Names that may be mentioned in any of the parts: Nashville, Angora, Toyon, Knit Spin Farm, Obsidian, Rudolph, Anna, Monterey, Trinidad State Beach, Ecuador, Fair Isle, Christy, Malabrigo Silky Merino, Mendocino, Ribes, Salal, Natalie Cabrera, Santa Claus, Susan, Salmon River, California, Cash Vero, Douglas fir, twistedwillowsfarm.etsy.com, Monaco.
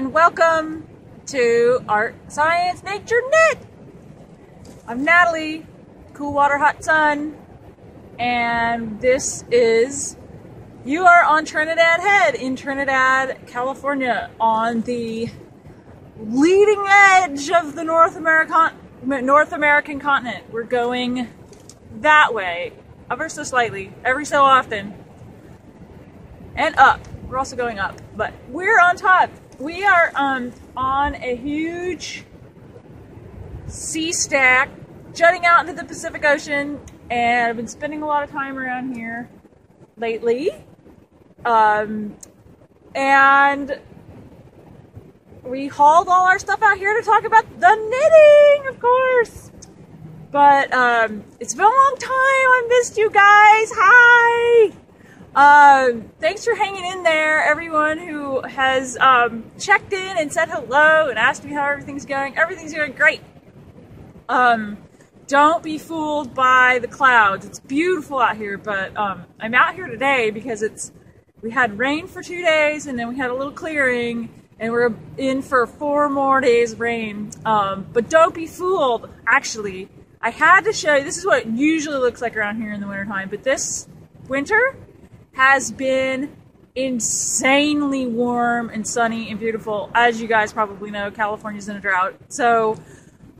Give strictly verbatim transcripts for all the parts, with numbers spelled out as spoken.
and welcome to Art, Science, Nature, Knit! I'm Natalie, Cool Water, Hot Sun, and this is, you are on Trinidad Head in Trinidad, California, on the leading edge of the North American, North American continent. We're going that way, ever so slightly, every so often, and up. We're also going up, but we're on top. We are um, on a huge sea stack jutting out into the Pacific Ocean, and I've been spending a lot of time around here lately. Um, and we hauled all our stuff out here to talk about the knitting, of course. But um, it's been a long time. I missed you guys. Hi. Um, thanks for hanging in there, everyone who has um, checked in and said hello and asked me how everything's going. Everything's going great. Um, don't be fooled by the clouds. It's beautiful out here, but um, I'm out here today because it's we had rain for two days and then we had a little clearing and we're in for four more days of rain. Um, but don't be fooled. Actually, I had to show you. This is what it usually looks like around here in the wintertime, but this winter has been insanely warm and sunny and beautiful. As you guys probably know, California's in a drought. So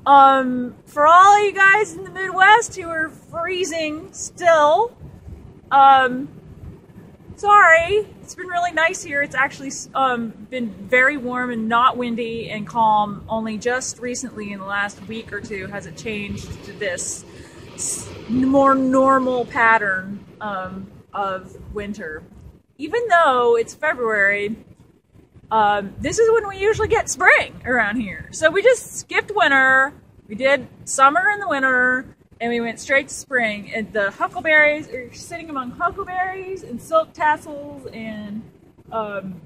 um, for all you guys in the Midwest who are freezing still, um, sorry, it's been really nice here. It's actually um, been very warm and not windy and calm. Only just recently in the last week or two has it changed to this more normal pattern um, of winter. Even though it's February, um, this is when we usually get spring around here. So we just skipped winter, we did summer and the winter, and we went straight to spring. And the huckleberries, or you're sitting among huckleberries and silk tassels, and um,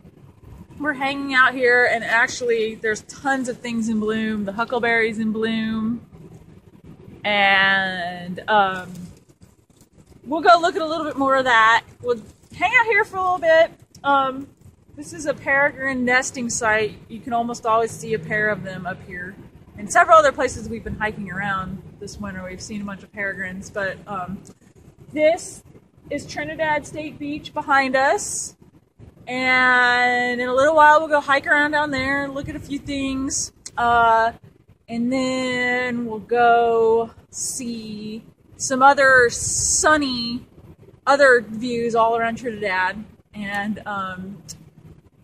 we're hanging out here, and actually there's tons of things in bloom. The huckleberries in bloom, and um, we'll go look at a little bit more of that. We'll hang out here for a little bit. Um, this is a peregrine nesting site. You can almost always see a pair of them up here. And several other places we've been hiking around this winter, we've seen a bunch of peregrines. But um, this is Trinidad State Beach behind us. And in a little while, we'll go hike around down there and look at a few things. Uh, and then we'll go see some other sunny, other views all around Trinidad, and um,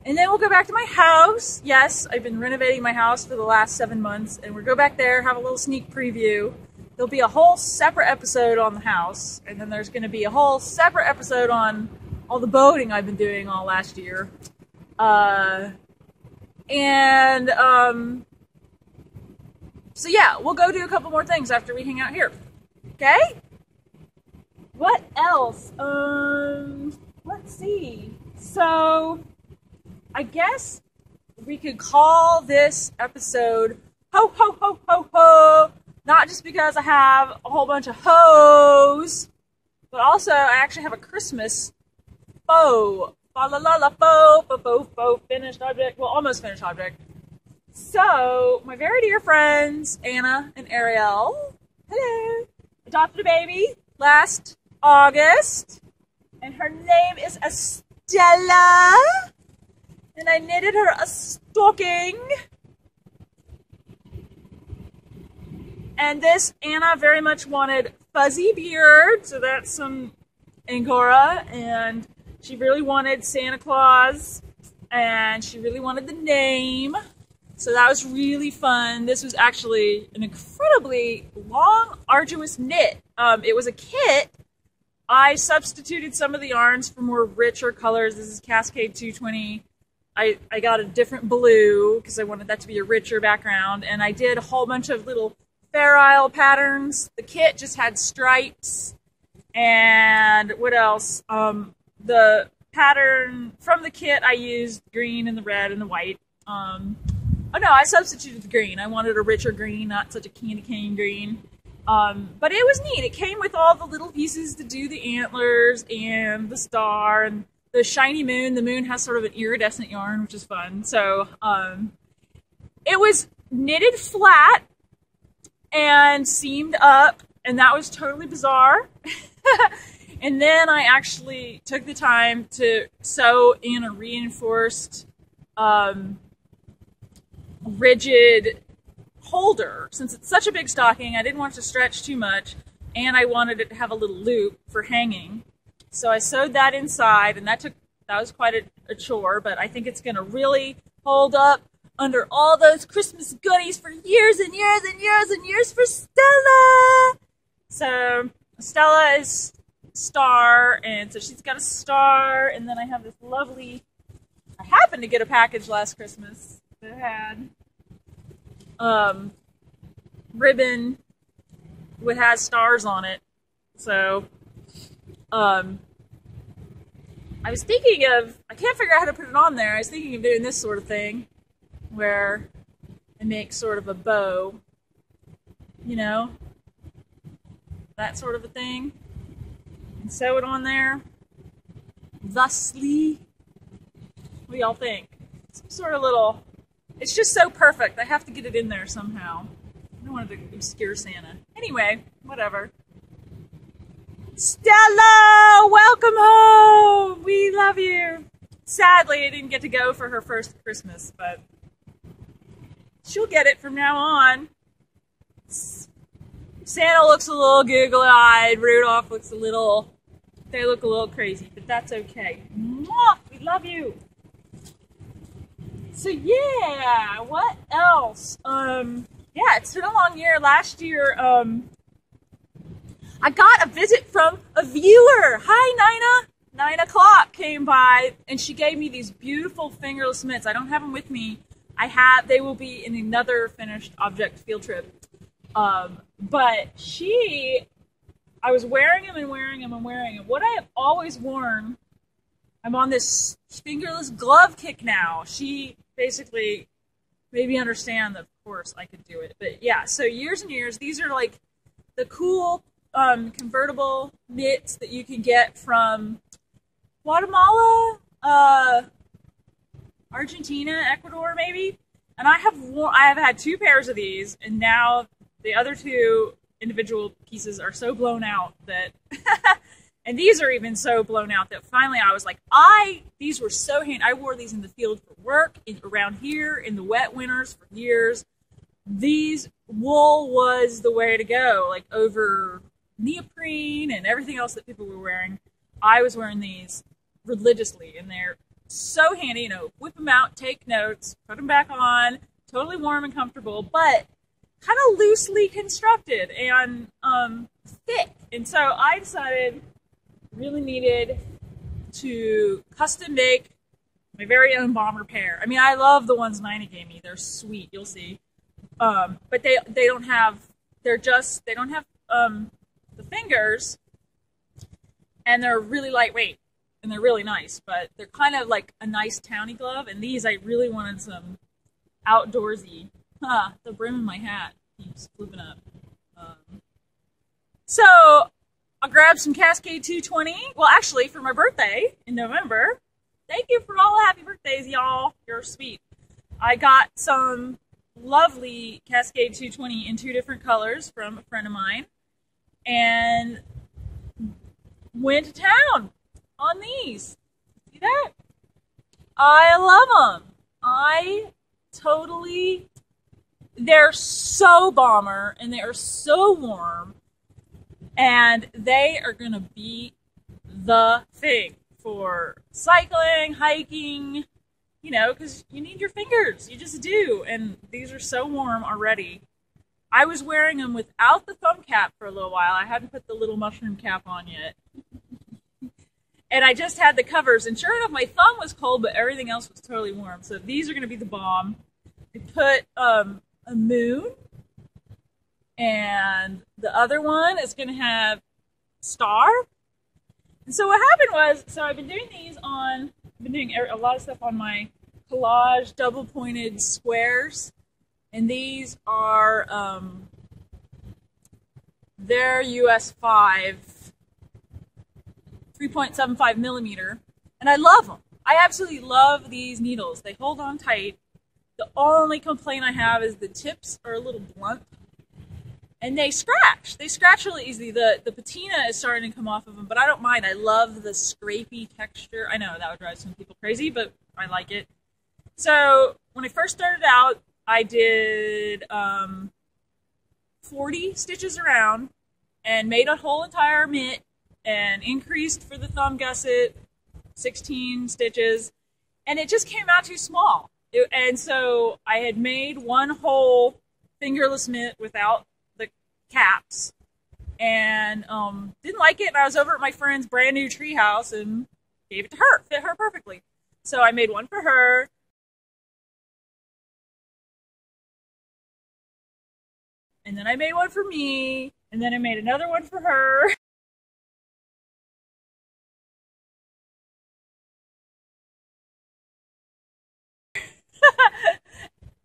and then we'll go back to my house. Yes, I've been renovating my house for the last seven months, and we'll go back there, have a little sneak preview. There'll be a whole separate episode on the house, and then there's going to be a whole separate episode on all the boating I've been doing all last year. Uh, and um, so yeah, we'll go do a couple more things after we hang out here. Okay, what else? Um, let's see. So I guess we could call this episode ho, ho, ho, ho, ho. Not just because I have a whole bunch of hoes, but also I actually have a Christmas faux. Fa la la la faux, faux, faux, faux, finished object. Well, almost finished object. So my very dear friends, Anna and Arielle, hello. Adopted a baby last August, and her name is Estella, and I knitted her a stocking. And this Anna very much wanted fuzzy beard, so that's some Angora, and she really wanted Santa Claus, and she really wanted the name. So that was really fun. This was actually an incredibly long, arduous knit. Um, it was a kit. I substituted some of the yarns for more richer colors. This is Cascade two twenty. I, I got a different blue because I wanted that to be a richer background. And I did a whole bunch of little Fair Isle patterns. The kit just had stripes. And what else? Um, the pattern from the kit, I used green and the red and the white. Um, Oh no, I substituted the green. I wanted a richer green, not such a candy cane green. Um, but it was neat. It came with all the little pieces to do the antlers and the star and the shiny moon. The moon has sort of an iridescent yarn, which is fun. So um, it was knitted flat and seamed up, and that was totally bizarre. And then I actually took the time to sew in a reinforced, um, rigid holder. Since it's such a big stocking, I didn't want it to stretch too much, and I wanted it to have a little loop for hanging. So I sewed that inside, and that took that was quite a, a chore, but I think it's going to really hold up under all those Christmas goodies for years and years and years and years for Stella. So Stella is star, and so she's got a star, and then I have this lovely, I happened to get a package last Christmas that had um, ribbon with has stars on it. So um, I was thinking of, I can't figure out how to put it on there. I was thinking of doing this sort of thing where I make sort of a bow, you know, that sort of a thing, and sew it on there. Thusly, what do y'all think? Some sort of little, it's just so perfect. I have to get it in there somehow. I don't want it to obscure Santa. Anyway, whatever. Stella, welcome home. We love you. Sadly, I didn't get to go for her first Christmas, but she'll get it from now on. Santa looks a little googly-eyed. Rudolph looks a little, they look a little crazy, but that's okay. Mwah! We love you. So yeah, what else? Um, yeah, it's been a long year. Last year, um, I got a visit from a viewer. Hi, Nina. Nine o'clock came by, and she gave me these beautiful fingerless mitts. I don't have them with me. I have, they will be in another finished object field trip. Um, but she, I was wearing them and wearing them and wearing them. What I have always worn, I'm on this fingerless glove kick now. She basically made me understand that, of course, I could do it. But yeah, so years and years, these are like the cool um, convertible mitts that you can get from Guatemala, uh, Argentina, Ecuador, maybe. And I have worn, I have had two pairs of these, and now the other two individual pieces are so blown out that, and these are even so blown out that finally I was like, I, these were so handy. I wore these in the field for work, in, around here, in the wet winters for years. These, wool was the way to go, like over neoprene and everything else that people were wearing. I was wearing these religiously, and they're so handy. You know, whip them out, take notes, put them back on, totally warm and comfortable, but kind of loosely constructed and um, thick. And so I decided really needed to custom make my very own bomber pair. I mean, I love the ones Nina gave me. They're sweet. You'll see. Um, but they, they don't have, they're just, they don't have um, the fingers. And they're really lightweight, and they're really nice, but they're kind of like a nice towny glove, and these I really wanted some outdoorsy. Huh, the brim in my hat keeps flipping up. Um, so I grabbed some Cascade two twenty, well actually for my birthday in November. Thank you for all the happy birthdays, y'all. You're sweet. I got some lovely Cascade two twenty in two different colors from a friend of mine, and went to town on these. See that? I love them. I totally, they're so bomber, and they are so warm, and they are going to be the thing for cycling, hiking, you know, because you need your fingers. You just do, and these are so warm already. I was wearing them without the thumb cap for a little while. I hadn't put the little mushroom cap on yet. And I just had the covers, and sure enough, my thumb was cold, but everything else was totally warm. So these are going to be the bomb. I put um, a moon, and the other one is going to have star. And so what happened was, so I've been doing these on, I've been doing a lot of stuff on my collage double-pointed squares. And these are, um, they're U S five, three point seven five millimeter. And I love them. I absolutely love these needles. They hold on tight. The only complaint I have is the tips are a little blunt. And they scratch. They scratch really easily. The, the patina is starting to come off of them, but I don't mind. I love the scrapey texture. I know that would drive some people crazy, but I like it. So when I first started out, I did um, forty stitches around and made a whole entire mitt and increased for the thumb gusset, sixteen stitches, and it just came out too small. It, and so I had made one whole fingerless mitt without caps, and um, didn't like it, and I was over at my friend's brand new tree house and gave it to her. Fit her perfectly. So I made one for her. And then I made one for me, and then I made another one for her.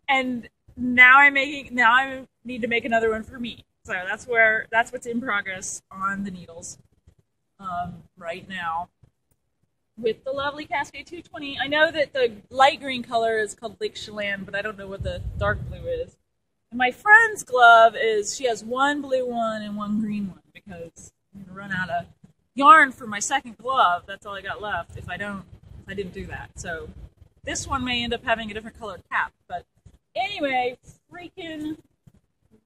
And now I'm making, now I need to make another one for me. So that's where, that's what's in progress on the needles um, right now. With the lovely Cascade two twenty, I know that the light green color is called Lake Chelan, but I don't know what the dark blue is. And my friend's glove is, she has one blue one and one green one, because I'm going to run out of yarn for my second glove. That's all I got left if I don't, if I didn't do that. So this one may end up having a different colored cap, but anyway, freaking...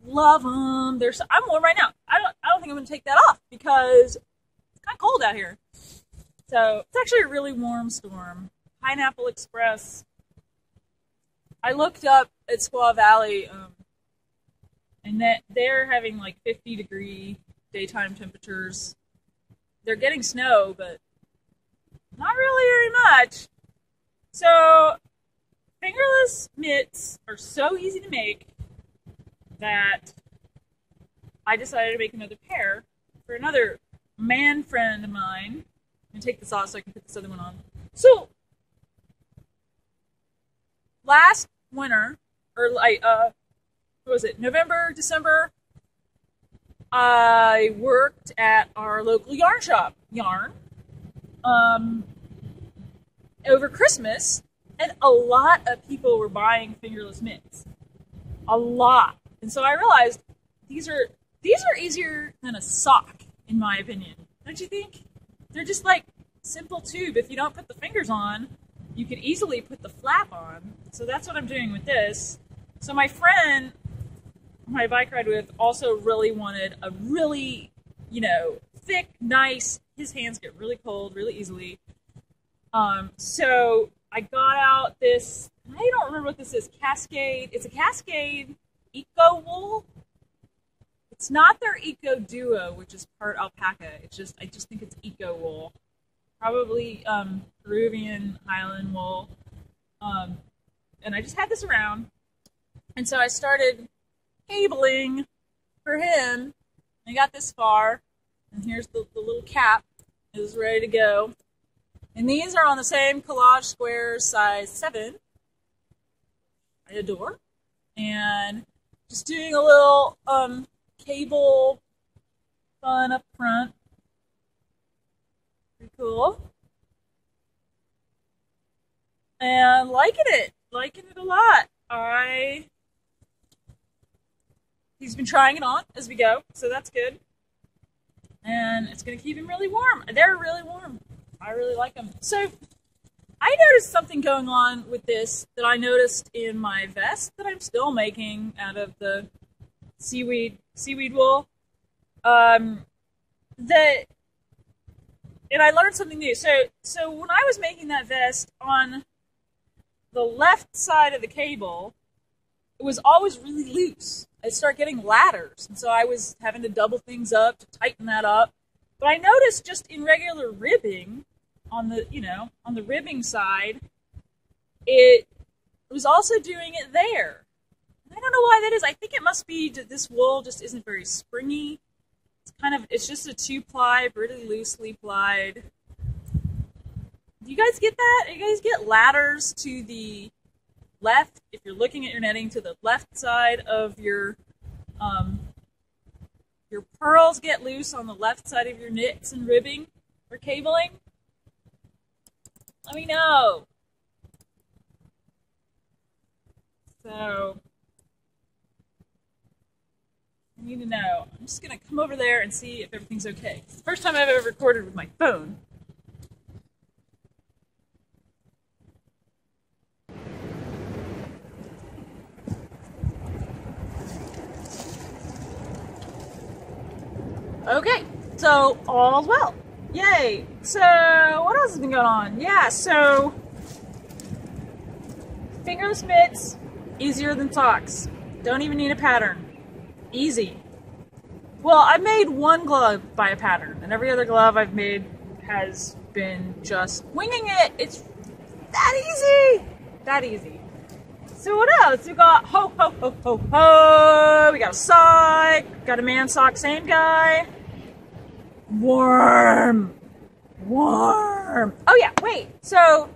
love them. They're so, I'm one right now. I don't. I don't think I'm gonna take that off because it's kind of cold out here. So it's actually a really warm storm. Pineapple Express. I looked up at Squaw Valley, um, and that they're having like fifty degree daytime temperatures. They're getting snow, but not really very much. So fingerless mitts are so easy to make that I decided to make another pair for another man friend of mine. I'm going to take this off so I can put this other one on. So, last winter, or like, uh, what was it, November, December, I worked at our local yarn shop, yarn, um, over Christmas, and a lot of people were buying fingerless mitts. A lot. And so I realized these are these are easier than a sock, in my opinion. Don't you think? They're just like simple tube. If you don't put the fingers on, you could easily put the flap on. So that's what I'm doing with this. So my friend, my bike ride with, also really wanted a really, you know, thick, nice. His hands get really cold really easily. Um, so I got out this. I don't remember what this is. Cascade. It's a Cascade Eco wool. It's not their Eco Duo, which is part alpaca. It's just, I just think it's Eco wool, probably um, Peruvian Highland wool. Um, and I just had this around, and so I started cabling for him. I got this far, and here's the, the little cap. It is ready to go, and these are on the same collage squares, size seven. I adore, and just doing a little um, cable fun up front. Pretty cool. And liking it. Liking it a lot. I... He's been trying it on as we go, so that's good. And it's going to keep him really warm. They're really warm. I really like them. So, I noticed something going on with this that I noticed in my vest that I'm still making out of the seaweed seaweed wool. Um, that, and I learned something new. So, so when I was making that vest, on the left side of the cable, it was always really loose. I'd start getting ladders, and so I was having to double things up to tighten that up. But I noticed just in regular ribbing, on the, you know, on the ribbing side, it was also doing it there. I don't know why that is. I think it must be that this wool just isn't very springy. It's kind of, it's just a two-ply, really loosely plied. Do you guys get that? Do you guys get ladders to the left, if you're looking at your netting, to the left side of your, um, your pearls get loose on the left side of your knits and ribbing or cabling? Let me know. So, I need to know. I'm just going to come over there and see if everything's okay. It's the first time I've ever recorded with my phone. Okay, so all's well. Yay. So, what else has been going on? Yeah, so, fingerless mitts, easier than socks. Don't even need a pattern. Easy. Well, I made one glove by a pattern, and every other glove I've made has been just winging it. It's that easy. That easy. So what else? We got ho, ho, ho, ho, ho. We got a sock. Got a man sock, same guy. Warm. Warm. Oh yeah, wait. So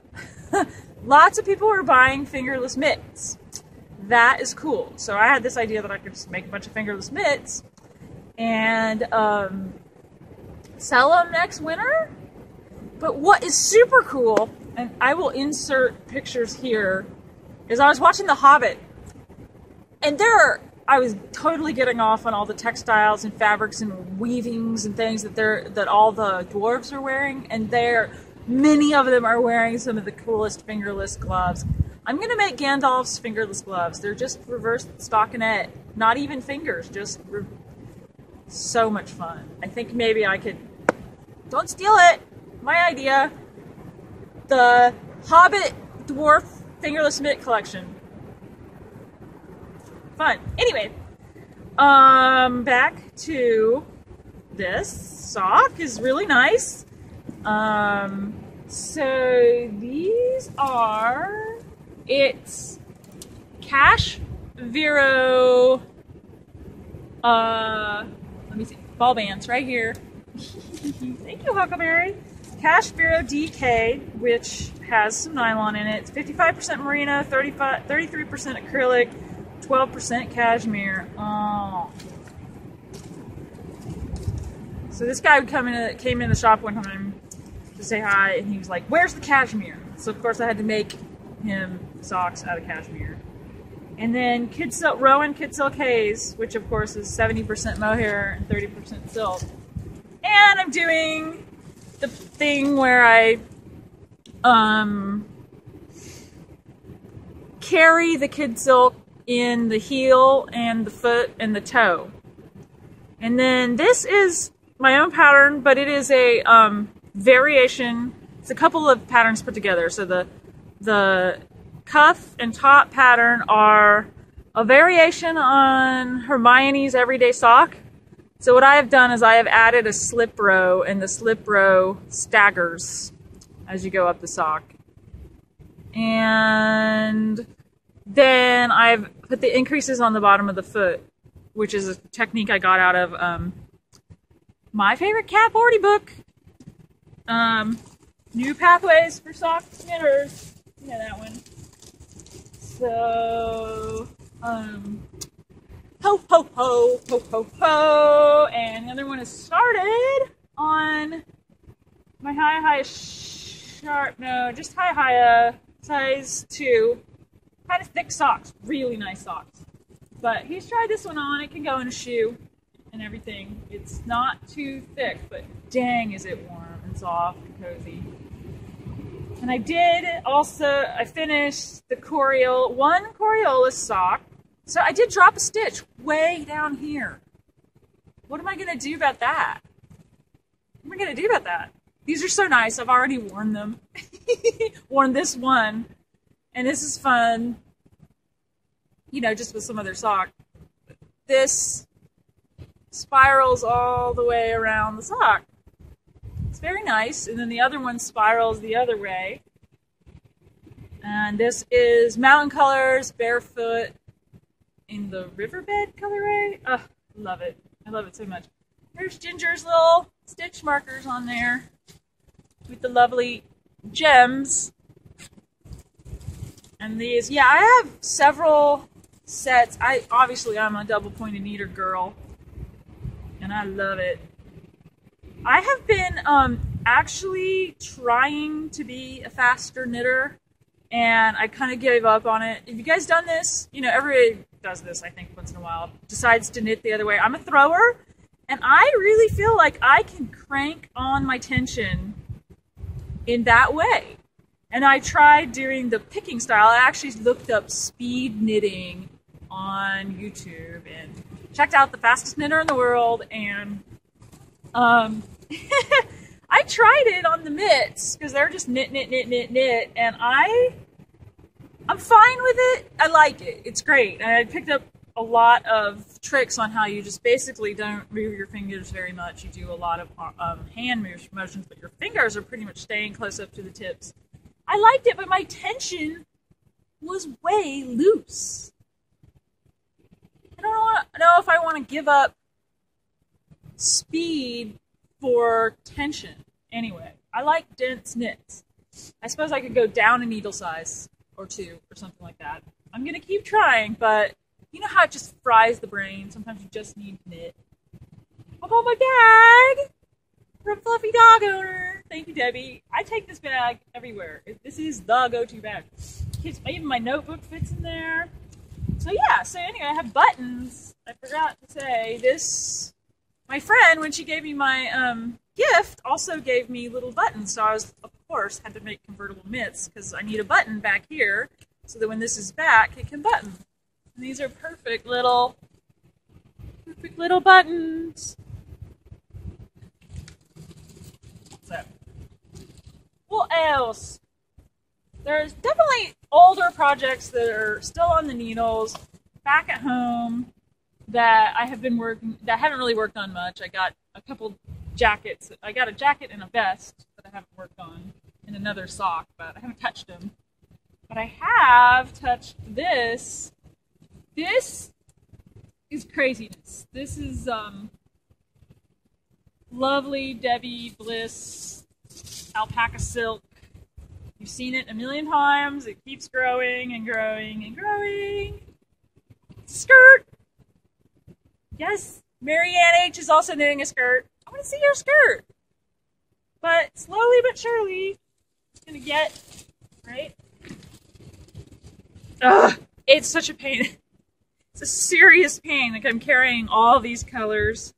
lots of people were buying fingerless mitts. That is cool. So I had this idea that I could just make a bunch of fingerless mitts and um, sell them next winter. But what is super cool, and I will insert pictures here, is I was watching The Hobbit, and there are, I was totally getting off on all the textiles and fabrics and weavings and things that they're, that all the dwarves are wearing, and they're, many of them are wearing some of the coolest fingerless gloves. I'm gonna make Gandalf's fingerless gloves. They're just reverse stockinette, not even fingers, just re so much fun. I think maybe I could, don't steal it, my idea, the Hobbit dwarf fingerless mitt collection. Fun. Anyway, um, back to this. Sock is really nice. Um, so these are, it's Cash Vero, uh, let me see, ball bands right here. Thank you, Huckleberry. Cash Vero D K, which has some nylon in it. It's fifty-five percent merino, thirty-five, thirty-three percent acrylic, twelve percent cashmere. Oh. So this guy would come in, came in the shop one time to say hi, and he was like, where's the cashmere? So of course I had to make him socks out of cashmere. And then Kid Silk, Rowan Kid Silk Haze, which of course is seventy percent mohair and thirty percent silk. And I'm doing the thing where I um, carry the kid silk in the heel and the foot and the toe. And then this is my own pattern, but it is a um, variation. It's a couple of patterns put together. So the, the cuff and top pattern are a variation on Hermione's Everyday Sock. So what I have done is I have added a slip row, and the slip row staggers as you go up the sock. And then I've put the increases on the bottom of the foot, which is a technique I got out of um, my favorite Cat Bordy book, um, New Pathways for Sock Knitters. You know that one. So, um... ho, ho, ho, ho, ho, ho. And the other one is started on my high, high, sharp, no, just high, high, uh, size two. Kind of thick socks, really nice socks. But he's tried this one on. It can go in a shoe and everything. It's not too thick, but dang is it warm and soft and cozy. And I did also, I finished the Coriol, one Coriolis sock. So I did drop a stitch way down here. What am I going to do about that? What am I going to do about that? These are so nice. I've already worn them. Worn this one. And this is fun. You know, just with some other sock. This spirals all the way around the sock. It's very nice. And then the other one spirals the other way. And this is Mountain Colors, Barefoot in the Riverbed colorway. Oh, love it. I love it so much. There's Ginger's little stitch markers on there with the lovely gems. And these, yeah, I have several sets. I obviously, I'm a double pointed needle girl, and I love it. I have been um, actually trying to be a faster knitter, and I kind of gave up on it. Have you guys done this? You know, everybody does this, I think, once in a while, decides to knit the other way. I'm a thrower, and I really feel like I can crank on my tension in that way. And I tried doing the picking style. I actually looked up speed knitting on YouTube and checked out the fastest knitter in the world, and um, I tried it on the mitts because they're just knit, knit, knit, knit, knit, and I, I'm fine with it. I like it. It's great. And I picked up a lot of tricks on how you just basically don't move your fingers very much. You do a lot of um, hand motions, but your fingers are pretty much staying close up to the tips. I liked it, but my tension was way loose. I don't know if I want to give up speed for tension. Anyway, I like dense knits. I suppose I could go down a needle size or two or something like that. I'm going to keep trying, but you know how it just fries the brain? Sometimes you just need to knit. I'll hold my bag from Fluffy Dog Owner. Thank you, Debbie. I take this bag everywhere. This is the go-to bag. Even my notebook fits in there. So yeah, so anyway, I have buttons. I forgot to say this. My friend, when she gave me my um, gift, also gave me little buttons. So I was, of course, had to make convertible mitts because I need a button back here so that when this is back, it can button. And these are perfect little, perfect little buttons. So, what else? There's definitely older projects that are still on the needles back at home that I have been working, that I haven't really worked on much. I got a couple jackets. I got a jacket and a vest that I haven't worked on, and another sock, but I haven't touched them. But I have touched this. This is craziness. This is um, lovely Debbie Bliss alpaca silk. You've seen it a million times. It keeps growing and growing and growing. Skirt. Yes, Marianne H is also knitting a skirt. I want to see your skirt. But slowly but surely, it's going to get, right? Ugh, it's such a pain. It's a serious pain. Like, I'm carrying all these colors.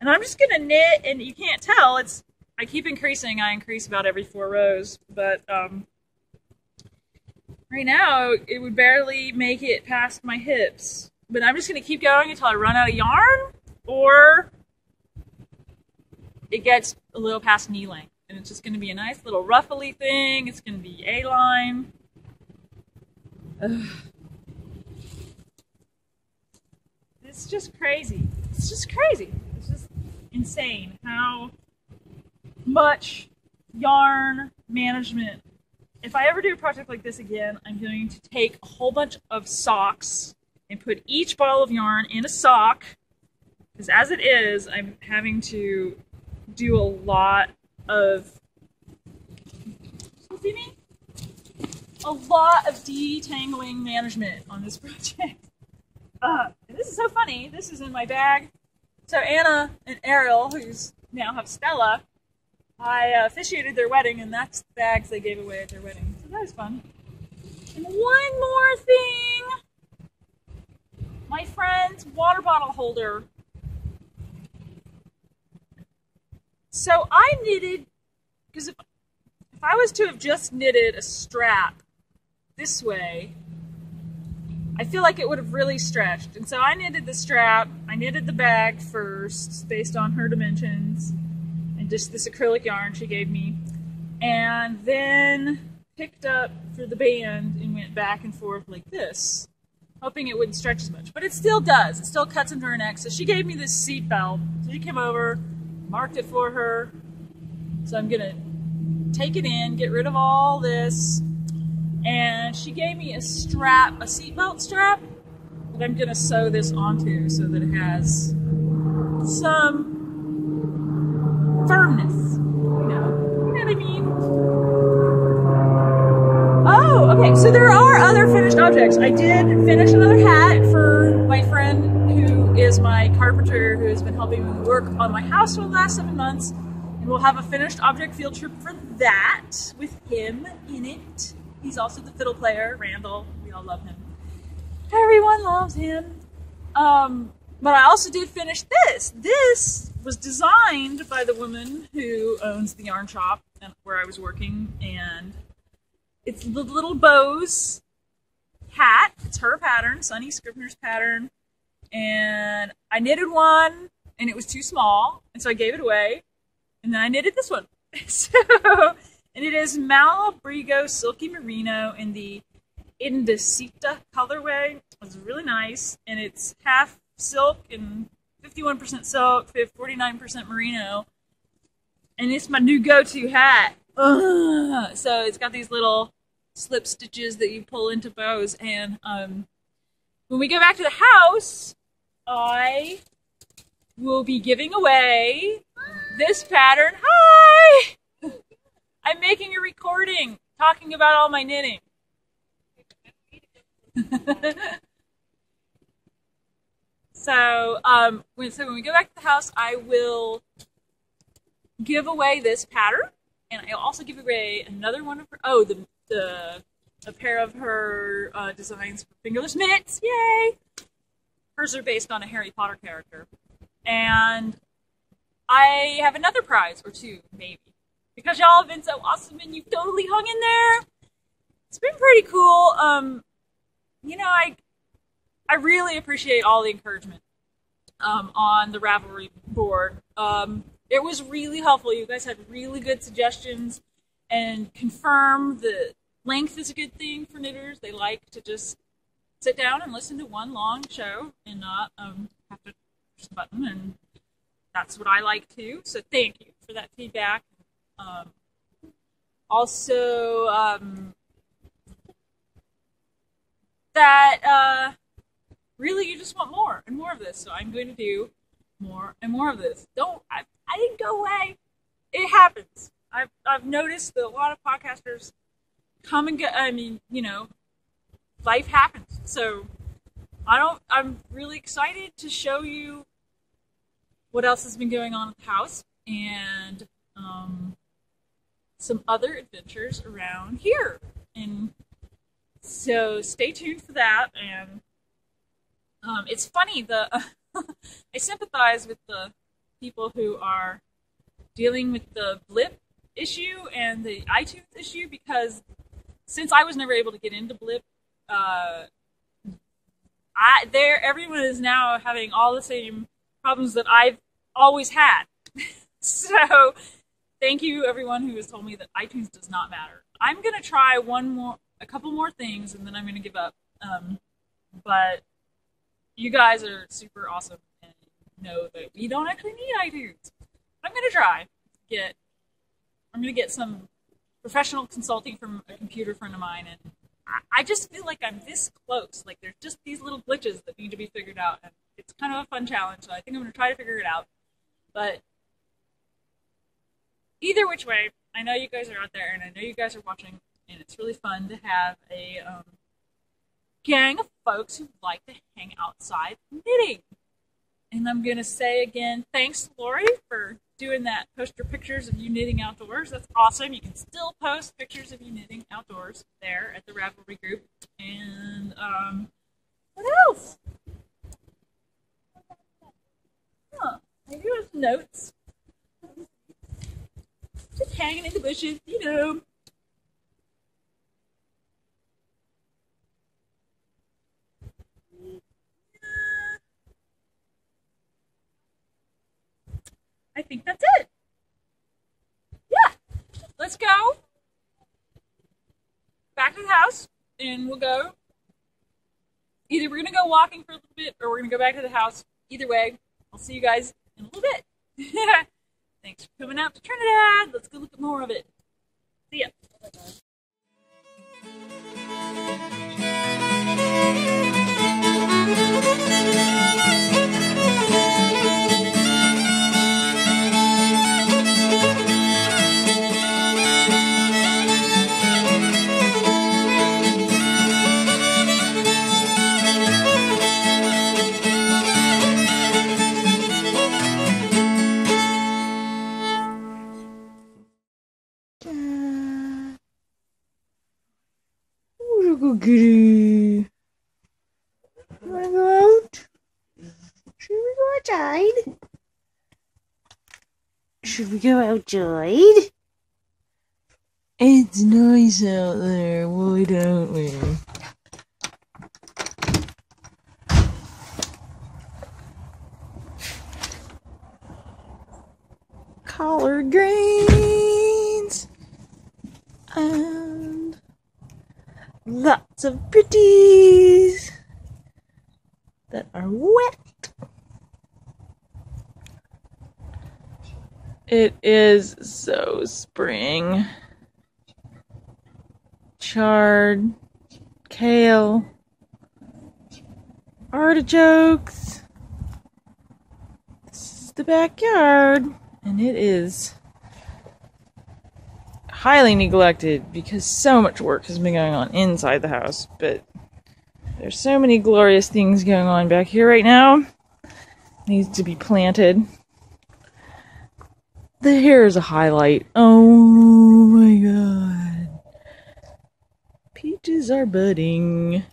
And I'm just going to knit, and you can't tell. It's I keep increasing. I increase about every four rows, but um, right now it would barely make it past my hips. But I'm just going to keep going until I run out of yarn or it gets a little past knee length. And it's just going to be a nice little ruffly thing. It's going to be A-line. It's just crazy. It's just crazy. It's just insane how much yarn management. If I ever do a project like this again, I'm going to take a whole bunch of socks and put each ball of yarn in a sock, because as it is, I'm having to do a lot of see me? a lot of detangling management on this project. Uh, and this is so funny. This is in my bag. So Anna and Arielle, who's now have Stella, I uh, officiated their wedding, and that's the bags they gave away at their wedding. So that was fun. And one more thing. My friend's water bottle holder. So I knitted, because if, if I was to have just knitted a strap this way, I feel like it would have really stretched. And so I knitted the strap. I knitted the bag first, based on her dimensions. Just this acrylic yarn she gave me, and then picked up for the band and went back and forth like this, hoping it wouldn't stretch as much, but it still does. It still cuts into her neck. So she gave me this seat belt. So she came over, marked it for her. So I'm gonna take it in, get rid of all this, and she gave me a strap, a seat belt strap that I'm gonna sew this onto so that it has some firmness, you know, you know what I mean? Oh, okay, so there are other finished objects. I did finish another hat for my friend who is my carpenter who has been helping me work on my house for the last seven months. And we'll have a finished object field trip for that with him in it. He's also the fiddle player, Randall. We all love him. Everyone loves him. Um, but I also did finish this. This was designed by the woman who owns the yarn shop and where I was working. And it's the little bows hat. It's her pattern, Sunny Scribner's pattern. And I knitted one and it was too small. And so I gave it away. And then I knitted this one. So, and it is Malabrigo Silky Merino in the Indesita colorway. It's really nice, and it's half silk and fifty-one percent silk, forty-nine percent merino, and it's my new go-to hat. Ugh. So it's got these little slip stitches that you pull into bows, and um, when we go back to the house, I will be giving away this pattern. Hi! I'm making a recording talking about all my knitting. so, um, when, so when we go back to the house, I will give away this pattern, and I'll also give away another one of her, oh, the, the a pair of her uh, designs for Fingerless Minutes, yay! Hers are based on a Harry Potter character, and I have another prize or two, maybe, because y'all have been so awesome and you've totally hung in there. It's been pretty cool. Um, you know, I I really appreciate all the encouragement um, on the Ravelry board. Um, it was really helpful. You guys had really good suggestions and confirmed that length is a good thing for knitters. They like to just sit down and listen to one long show and not um, have to push the button, and that's what I like too. So thank you for that feedback. Um, also, um, that, uh, really you just want more and more of this. So I'm going to do more and more of this. Don't, I, I didn't go away. It happens. I've, I've noticed that a lot of podcasters come and go. I mean, you know, life happens. So I don't, I'm really excited to show you what else has been going on at the house and, um, some other adventures around here. And so stay tuned for that. And um, it's funny, the uh, I sympathize with the people who are dealing with the Blip issue and the iTunes issue, because since I was never able to get into Blip, uh, I there everyone is now having all the same problems that I've always had. So thank you everyone who has told me that iTunes does not matter. I'm gonna try one more, a couple more things, and then I'm gonna give up. Um, but you guys are super awesome and know that we don't actually need iTunes. I'm gonna try get. I'm gonna get some professional consulting from a computer friend of mine, and I, I just feel like I'm this close. Like there's just these little glitches that need to be figured out, and it's kind of a fun challenge. So I think I'm gonna try to figure it out, but. Either which way, I know you guys are out there, and I know you guys are watching, and it's really fun to have a um, gang of folks who like to hang outside knitting. And I'm going to say again, thanks, Lori, for doing that. Post your pictures of you knitting outdoors. That's awesome. You can still post pictures of you knitting outdoors there at the Ravelry group. And um, what else? Huh. I do have notes. Just hanging in the bushes, you know. I think that's it. Yeah. Let's go back to the house, and we'll go. Either we're going to go walking for a little bit, or we're going to go back to the house. Either way, I'll see you guys in a little bit. Thanks for coming out to Trinidad. Let's go look at more of it. See ya. wanna go giddy. You wanna go out? Should we go outside? Should we go outside? It's nice out there, why don't we? Collard greens and lots of pretties that are wet. It is so spring. Chard, kale, artichokes. This is the backyard, and it is highly neglected because so much work has been going on inside the house, but there's so many glorious things going on back here right now. It needs to be planted. Here's a highlight. Oh my god. Peaches are budding.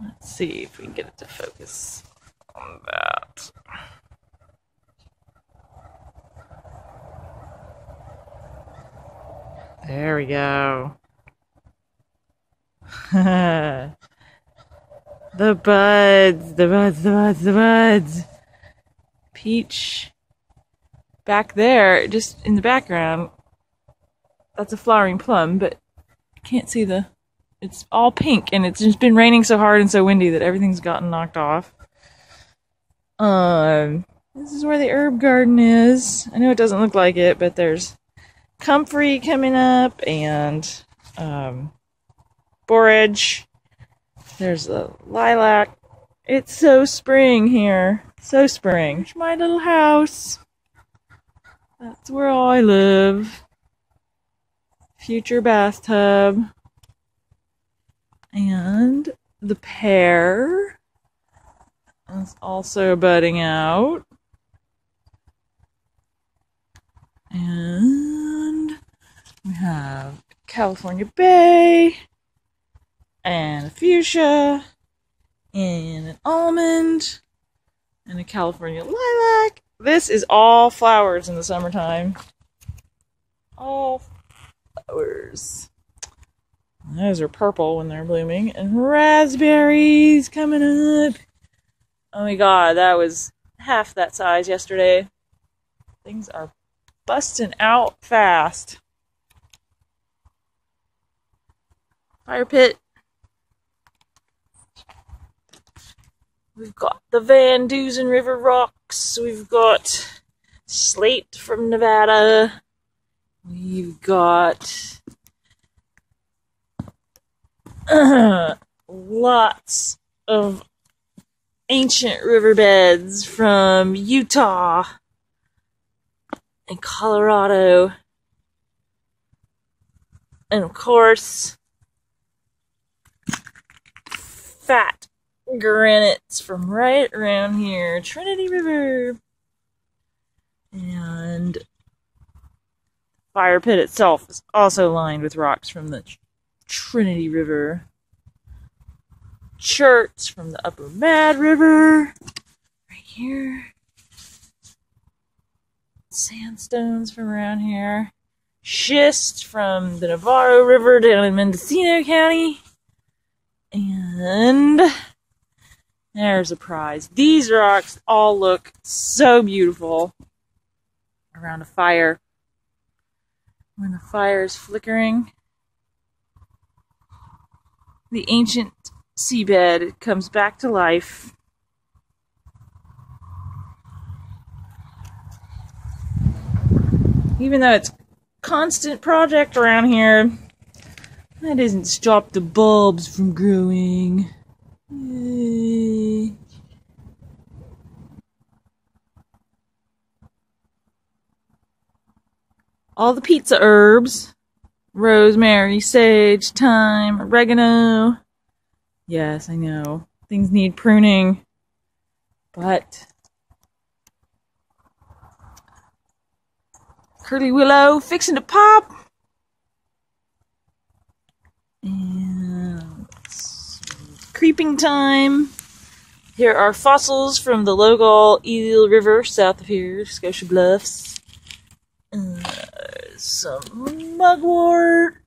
Let's see if we can get it to focus on that. There we go. the buds, the buds, the buds, the buds. Peach back there, just in the background. That's a flowering plum, but can't see the, it's all pink, and it's just been raining so hard and so windy that everything's gotten knocked off. Um, this is where the herb garden is. I know it doesn't look like it, but there's comfrey coming up and um, borage. There's a lilac. It's so spring here. So spring. Here's my little house. That's where I live. Future bathtub, and the pear is also budding out, and we have California bay, and a fuchsia, and an almond, and a California lilac. This is all flowers in the summertime. All flowers. Flowers. Those are purple when they're blooming, and raspberries coming up. Oh my god, that was half that size yesterday. Things are busting out fast. Fire pit. We've got the Van Dusen River rocks. We've got slate from Nevada. We've got uh, lots of ancient riverbeds from Utah and Colorado. And of course, fat granites from right around here. Trinity River. And fire pit itself is also lined with rocks from the Trinity River. Church from the Upper Mad River. Right here. Sandstones from around here. Schist from the Navarro River down in Mendocino County. And there's a prize. These rocks all look so beautiful around a fire. When the fire is flickering, the ancient seabed comes back to life. Even though it's a constant project around here, that doesn't stop the bulbs from growing. Yay. All the pizza herbs, rosemary, sage, thyme, oregano. Yes, I know, things need pruning, but curly willow fixing to pop. And creeping time. Here are fossils from the Logal Eel River south of here, Scotia Bluffs. Uh, some mugwort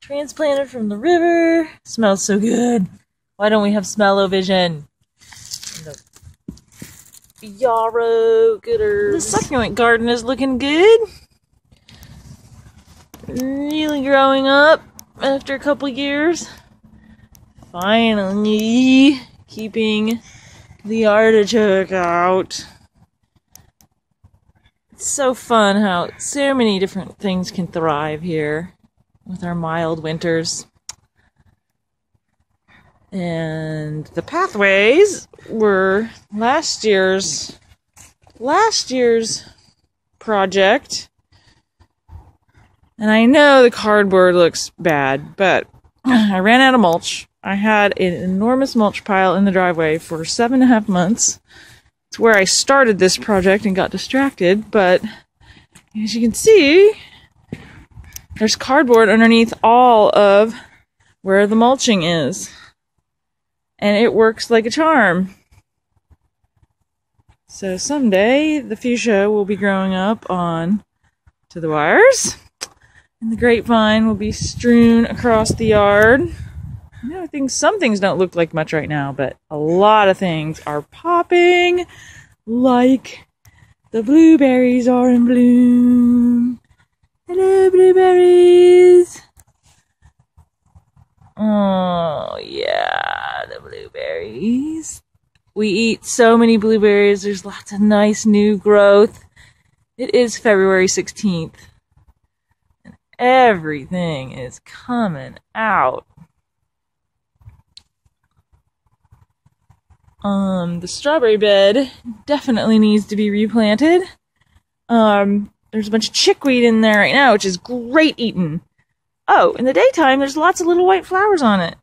transplanted from the river. Smells so good. Why don't we have smell-o-vision? Yarrow, good herbs. The succulent garden is looking good. Really growing up after a couple years. Finally keeping the artichoke out. It's so fun how so many different things can thrive here with our mild winters. And the pathways were last year's last year's project. And I know the cardboard looks bad, but I ran out of mulch. I had an enormous mulch pile in the driveway for seven and a half months. It's where I started this project and got distracted, but as you can see, there's cardboard underneath all of where the mulching is. And it works like a charm. So someday the fuchsia will be growing up on to the wires. And the grapevine will be strewn across the yard. You know, things, some things don't look like much right now, but a lot of things are popping, like the blueberries are in bloom. Hello, blueberries! Oh, yeah, the blueberries. We eat so many blueberries. There's lots of nice new growth. It is February sixteenth. Everything is coming out. Um, the strawberry bed definitely needs to be replanted. Um, there's a bunch of chickweed in there right now, which is great eating. Oh, in the daytime, there's lots of little white flowers on it.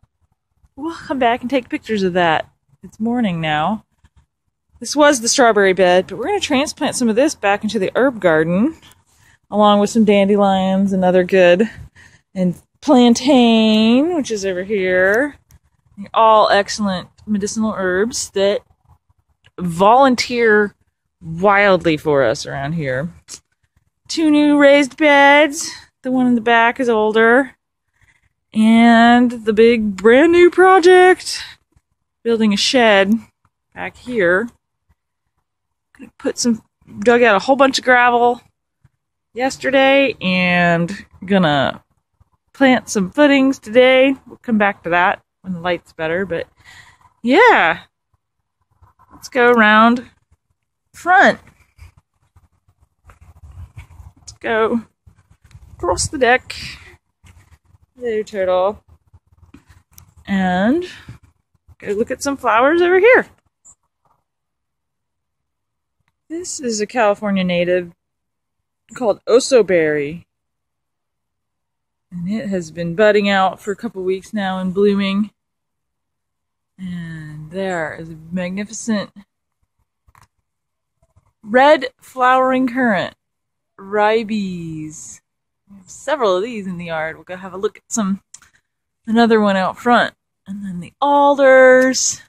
We'll come back and take pictures of that. It's morning now. This was the strawberry bed, but we're going to transplant some of this back into the herb garden, along with some dandelions and other good, and plantain, which is over here. All excellent medicinal herbs that volunteer wildly for us around here. Two new raised beds. The one in the back is older. And the big brand new project, building a shed back here. Gonna put some, dug out a whole bunch of gravel yesterday and gonna plant some footings today. We'll come back to that when the light's better, but yeah, let's go around front. Let's go across the deck. Hello, turtle. And go look at some flowers over here. This is a California native called Osoberry, and it has been budding out for a couple weeks now and blooming. And there is a magnificent red flowering currant, ribes. We have several of these in the yard. We'll go have a look at some, another one out front. And then the alders,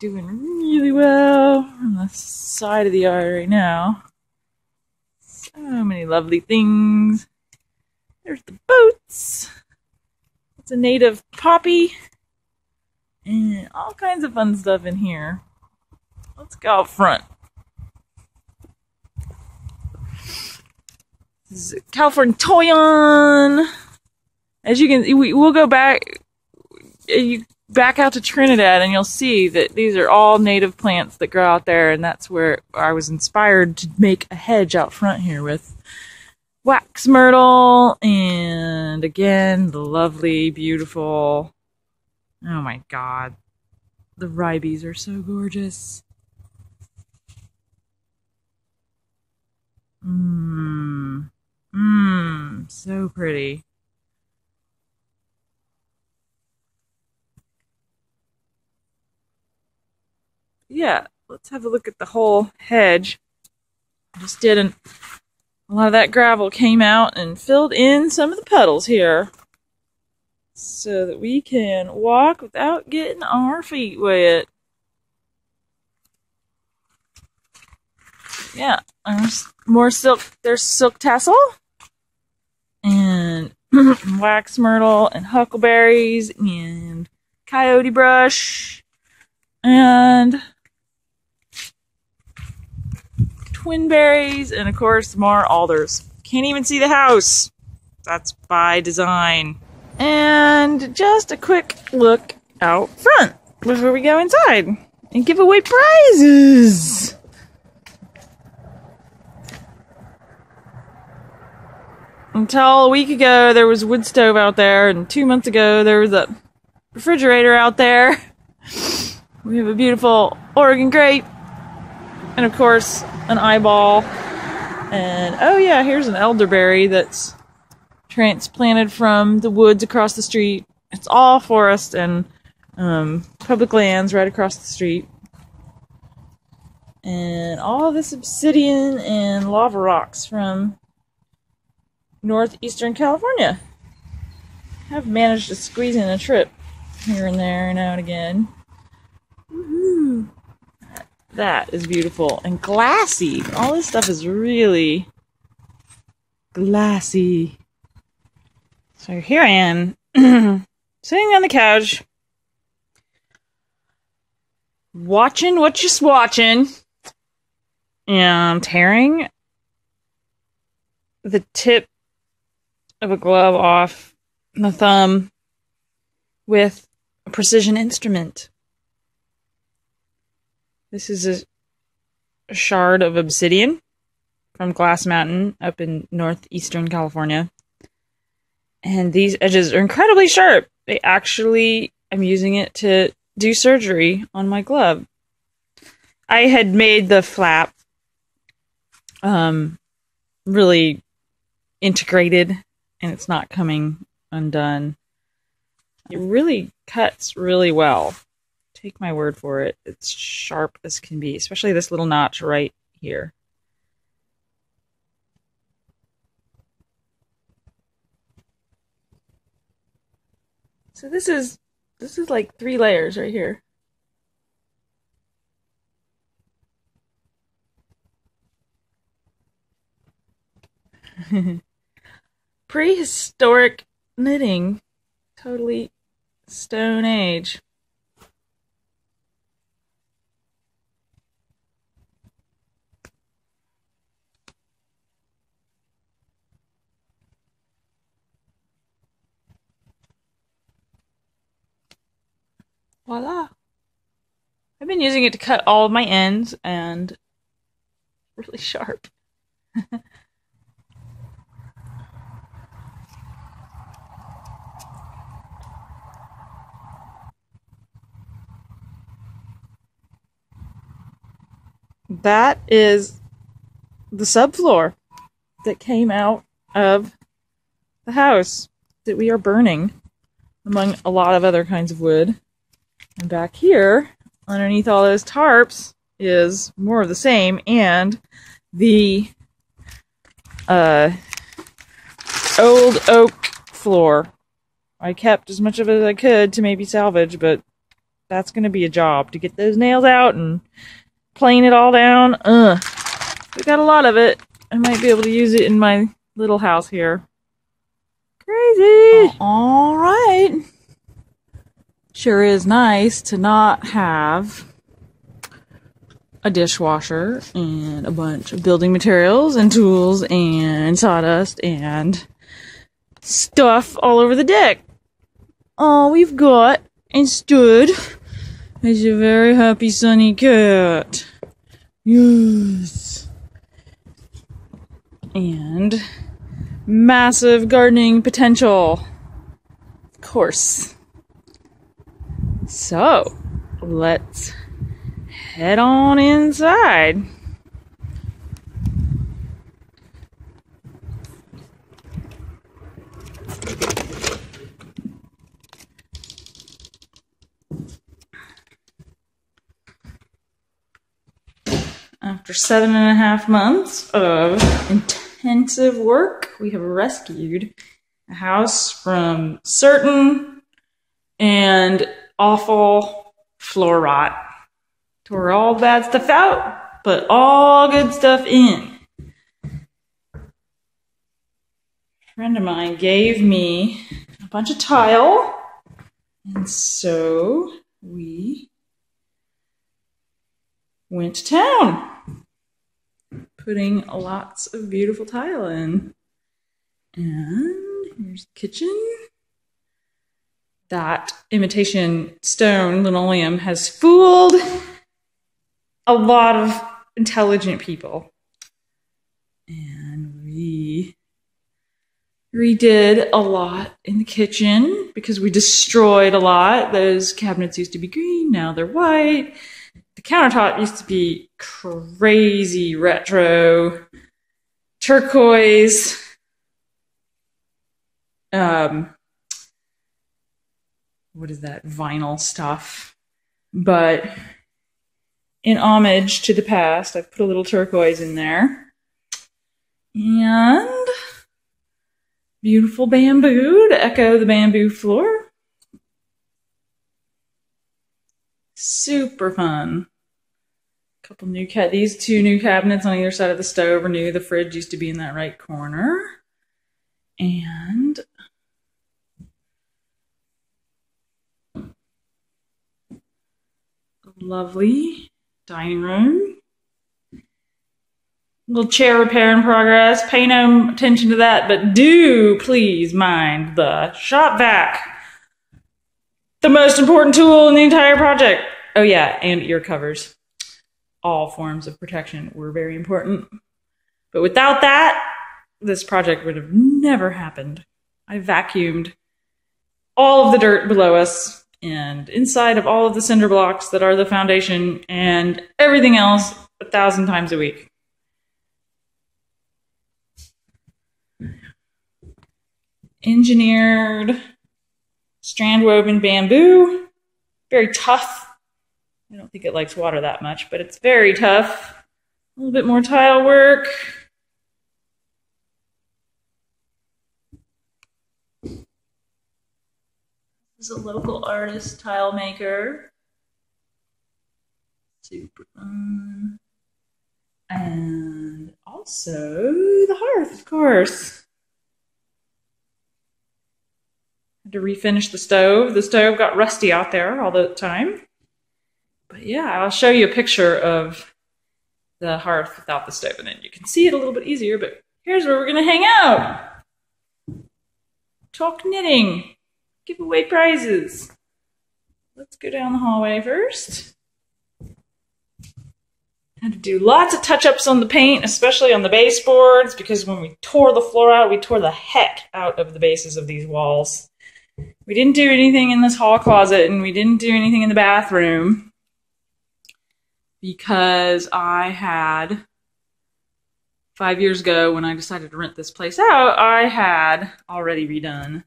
doing really well on the side of the yard right now. So many lovely things. There's the boats. It's a native poppy. And all kinds of fun stuff in here. Let's go out front. This is a California toyon. As you can, we, we'll go back, you back out to Trinidad and you'll see that these are all native plants that grow out there, and that's where I was inspired to make a hedge out front here with wax myrtle and again the lovely, beautiful, oh my god, the ribes are so gorgeous. Mmm. Mmm, so pretty. Yeah, let's have a look at the whole hedge. I just did an, a lot of that gravel came out and filled in some of the puddles here. so that we can walk without getting our feet wet. Yeah, there's more silk. There's silk tassel and wax myrtle and huckleberries and coyote brush and twin berries and of course more alders. Can't even see the house. That's by design. And just a quick look out front before we go inside and give away prizes. Until a week ago, there was a wood stove out there, and two months ago, there was a refrigerator out there. We have a beautiful Oregon grape, and of course, an eyeball. And oh yeah, here's an elderberry that's transplanted from the woods across the street. It's all forest and um, public lands right across the street. And all this obsidian and lava rocks from northeastern California. I've managed to squeeze in a trip here and there and out again. Woohoo! That is beautiful and glassy. All this stuff is really glassy. So here I am sitting on the couch watching what you're swatching, and I'm tearing the tip of a glove off the thumb with a precision instrument. This is a, a shard of obsidian from Glass Mountain up in northeastern California. And these edges are incredibly sharp. They actually, I'm using it to do surgery on my glove. I had made the flap um, really integrated, and it's not coming undone. It really cuts really well. Take my word for it. It's sharp as can be, especially this little notch right here. So this is this is like three layers right here. Prehistoric knitting, totally Stone Age. Voila! I've been using it to cut all of my ends, and really sharp. That is the subfloor that came out of the house that we are burning, among a lot of other kinds of wood. And back here, underneath all those tarps, is more of the same, and the uh, old oak floor. I kept as much of it as I could to maybe salvage, but that's going to be a job to get those nails out and plane it all down. Ugh. We got a lot of it. I might be able to use it in my little house here. Crazy! All right. Sure is nice to not have a dishwasher and a bunch of building materials and tools and sawdust and stuff all over the deck. All we've got instead is a very happy sunny cat. Yes. And massive gardening potential. Of course. So, let's head on inside. After seven and a half months of intensive work, we have rescued a house from certain and awful floor rot. Tore all bad stuff out, put all good stuff in. A friend of mine gave me a bunch of tile, and so we went to town, putting lots of beautiful tile in. And here's the kitchen. That imitation stone linoleum has fooled a lot of intelligent people. And we redid a lot in the kitchen because we destroyed a lot. Those cabinets used to be green, now they're white. The countertop used to be crazy retro turquoise. Um, what is that? Vinyl stuff. But in homage to the past, I've put a little turquoise in there. And beautiful bamboo to echo the bamboo floor. Super fun. A couple new cat. These two new cabinets on either side of the stove are new. The fridge used to be in that right corner. And a lovely dining room. Little chair repair in progress. Pay no attention to that, but do please mind the shop vac. The most important tool in the entire project. Oh yeah, and ear covers. All forms of protection were very important. But without that, this project would have never happened. I vacuumed all of the dirt below us and inside of all of the cinder blocks that are the foundation and everything else a thousand times a week. Engineered strand woven bamboo, very tough. I don't think it likes water that much, but it's very tough. A little bit more tile work. This is a local artist tile maker. Super fun. And also the hearth, of course. To refinish the stove. The stove got rusty out there all the time. But yeah, I'll show you a picture of the hearth without the stove, and then you can see it a little bit easier, but here's where we're gonna hang out. Talk knitting, give away prizes. Let's go down the hallway first. Had to do lots of touch-ups on the paint, especially on the baseboards, because when we tore the floor out, we tore the heck out of the bases of these walls. We didn't do anything in this hall closet, and we didn't do anything in the bathroom because I had, five years ago when I decided to rent this place out, I had already redone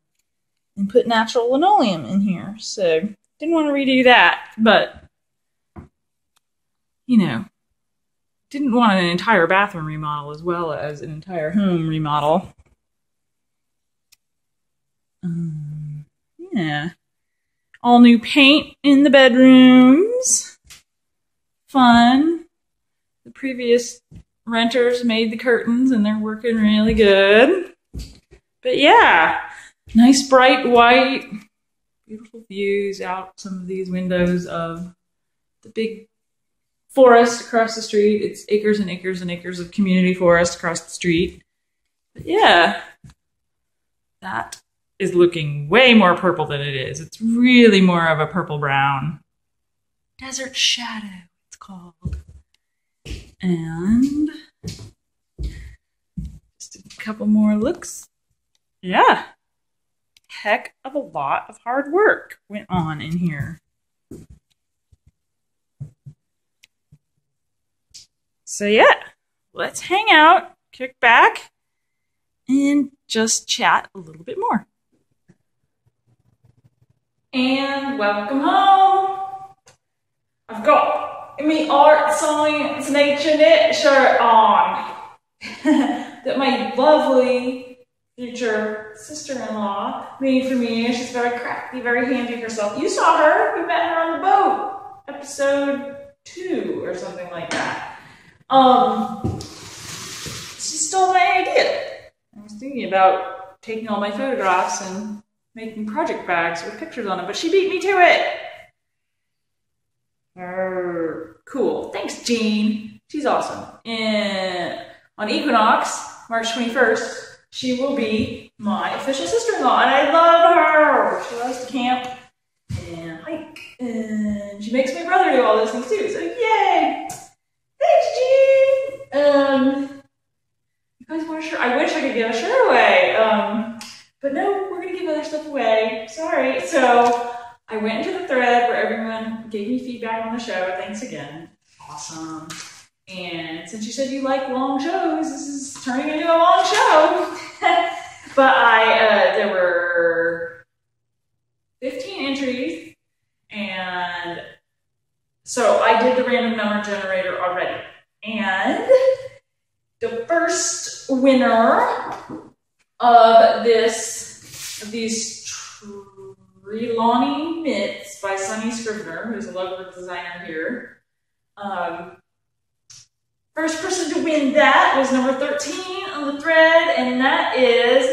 and put natural linoleum in here. So didn't want to redo that, but, you know, didn't want an entire bathroom remodel as well as an entire home remodel. Um, Yeah, all new paint in the bedrooms. Fun. The previous renters made the curtains and they're working really good. But yeah, nice bright white, beautiful views out some of these windows of the big forest across the street. It's acres and acres and acres of community forest across the street. But yeah, that is looking way more purple than it is. It's really more of a purple-brown. Desert Shadow, it's called. And just a couple more looks. Yeah. Heck of a lot of hard work went on in here. So yeah, let's hang out, kick back, and just chat a little bit more. And welcome home. I've got my art, science, nature knit shirt on that my lovely future sister-in-law made for me. She's very crafty, very handy herself. You saw her. You met her on the boat. Episode two or something like that. Um, she stole my idea. I was thinking about taking all my photographs and making project bags with pictures on them, but she beat me to it. Arr, cool. Thanks, Jean. She's awesome. And on Equinox, March twenty-first, she will be my official sister-in-law, and I love her. She loves to camp and hike, and she makes my brother do all those things too, so yay! Thanks, Jean! Um, you guys want a shirt? I wish I could give a shirt away, um, but no, we're going to give other stuff away. Sorry. So I went into the thread where everyone gave me feedback on the show. Thanks again. Awesome. And since you said you like long shows, this is turning into a long show. But I, uh, there were fifteen entries, and so I did the random number generator already. And the first winner of this, of these Trelawney mitts by Sunny Scrivener, who's a lovely designer here. Um, First person to win that was number thirteen on the thread, and that is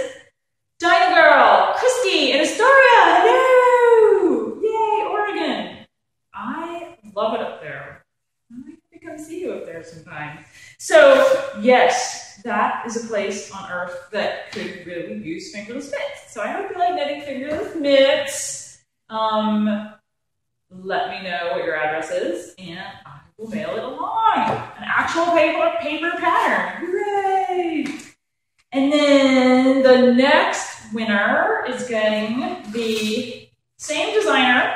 Dino Girl, Christy, and Astoria. Hello! Yay, Oregon! I love it up there. I might have to come see you up there sometime. So, yes, that is a place on Earth that could really use fingerless mitts. So I hope you like knitting fingerless mitts. Um, let me know what your address is, and I we'll mail it along. An actual paper, paper pattern. Hooray! And then the next winner is getting the same designer.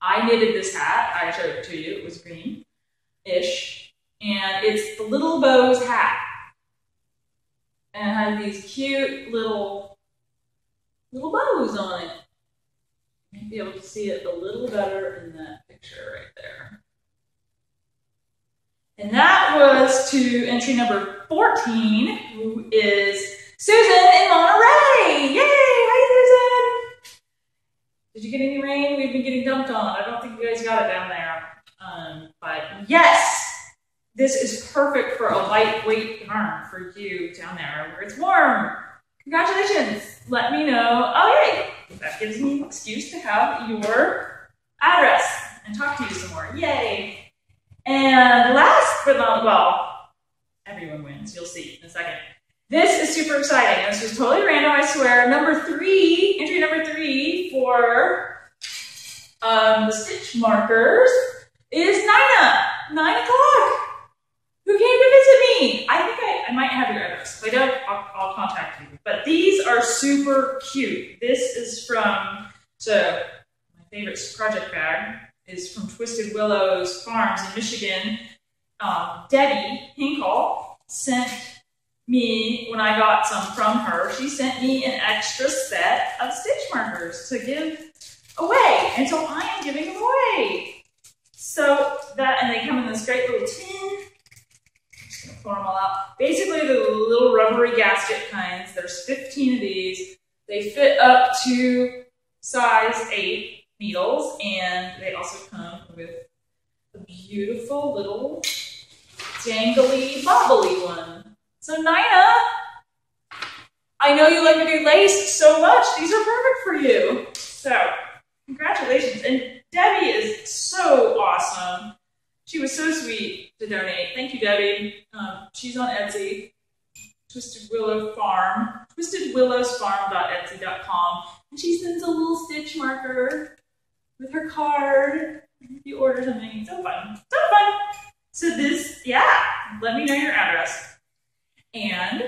I knitted this hat. I showed it to you. It was green-ish. And it's the Little Bows hat. And it has these cute little, little bows on it. You might be able to see it a little better in that picture right there. And that was to entry number fourteen, who is Susan in Monterey. Yay! Hi, Susan! Did you get any rain? We've been getting dumped on. I don't think you guys got it down there. Um, but yes, this is perfect for a lightweight yarn for you down there where it's warm. Congratulations. Let me know. Oh, yay! That gives me an excuse to have your address and talk to you some more. Yay! And last but not, well, everyone wins. You'll see in a second. This is super exciting. This was totally random, I swear. Number three, entry number three for um, the stitch markers is Nina, nine o'clock, who came to visit me. I think I, I might have your address. If I don't, I'll, I'll contact you. But these are super cute. This is from, so my favorite project bag is from Twisted Willows Farms in Michigan. Um, Debbie Hinkle sent me, when I got some from her, she sent me an extra set of stitch markers to give away. And so I am giving them away. So that, and they come in this great little tin. I'm just gonna pour them all out. Basically the little rubbery gasket kinds, there's fifteen of these. They fit up to size eight. Needles, and they also come with a beautiful little dangly bobbly one. So Nina, I know you like to do lace so much. These are perfect for you. So congratulations. And Debbie is so awesome. She was so sweet to donate. Thank you, Debbie. Um, she's on Etsy, Twisted Willow Farm, twisted willows farm dot etsy dot com, and she sends a little stitch marker with her card. If you order something, it's so fun. So fun. So this, yeah, let me know your address. And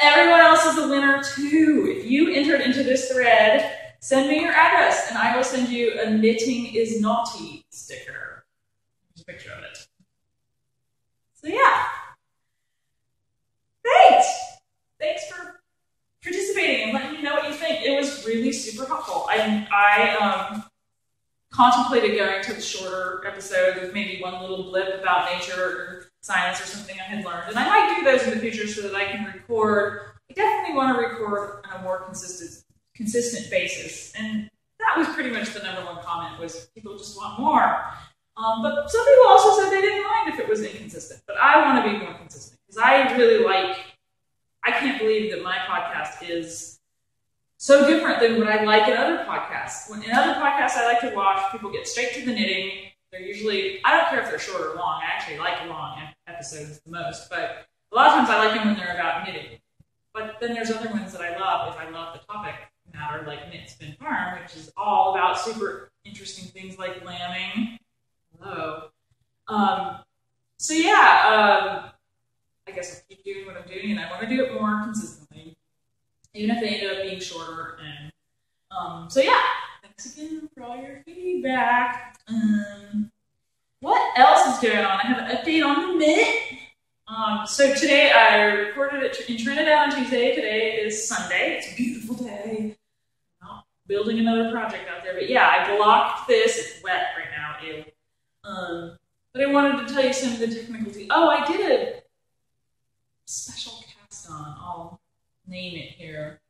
everyone else is the winner too. If you entered into this thread, send me your address and I will send you a knitting is naughty sticker. There's a picture of it. So yeah. Great. Thanks for participating and letting me know what you think. It was really super helpful. I, I um, contemplated going to the shorter episode with maybe one little blip about nature or science or something I had learned. And I might do those in the future so that I can record we definitely want to record on a more consistent, consistent basis. And that was pretty much the number one comment, was people just want more. Um, but some people also said they didn't mind if it was inconsistent, but I want to be more consistent because I really like, I can't believe that my podcast is so different than what I like in other podcasts. When in other podcasts I like to watch, people get straight to the knitting. They're usually, I don't care if they're short or long, I actually like long episodes the most, but a lot of times I like them when they're about knitting. But then there's other ones that I love if I love the topic matter, like Knit Spin Farm, which is all about super interesting things like lambing. Hello. Um, so yeah, um, I guess I'll keep doing what I'm doing, and I want to do it more consistently, even if they end up being shorter. And um, so yeah, thanks again for all your feedback. Um, what else is going on? I have an update on the Mint. Um, so today I recorded it in Trinidad on Tuesday. Today is Sunday. It's a beautiful day. I'm building another project out there, but yeah, I blocked this. It's wet right now. Ew. Um, but I wanted to tell you some of the technicalities. Oh, I did a special cast on, I'll name it here,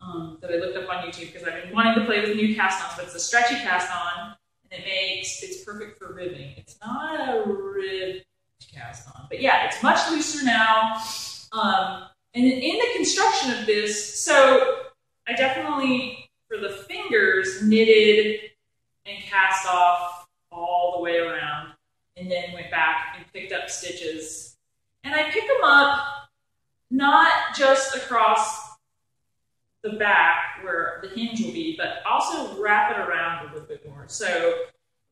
um, that I looked up on YouTube because I've been wanting to play with new cast ons, but it's a stretchy cast on, and it makes, it's perfect for ribbing. It's not a ribbed cast on, but yeah, it's much looser now. Um, and in the construction of this, so I definitely, for the fingers, knitted and cast off all the way around, and then went back and picked up stitches. And I pick them up not just across the back where the hinge will be, but also wrap it around a little bit more. So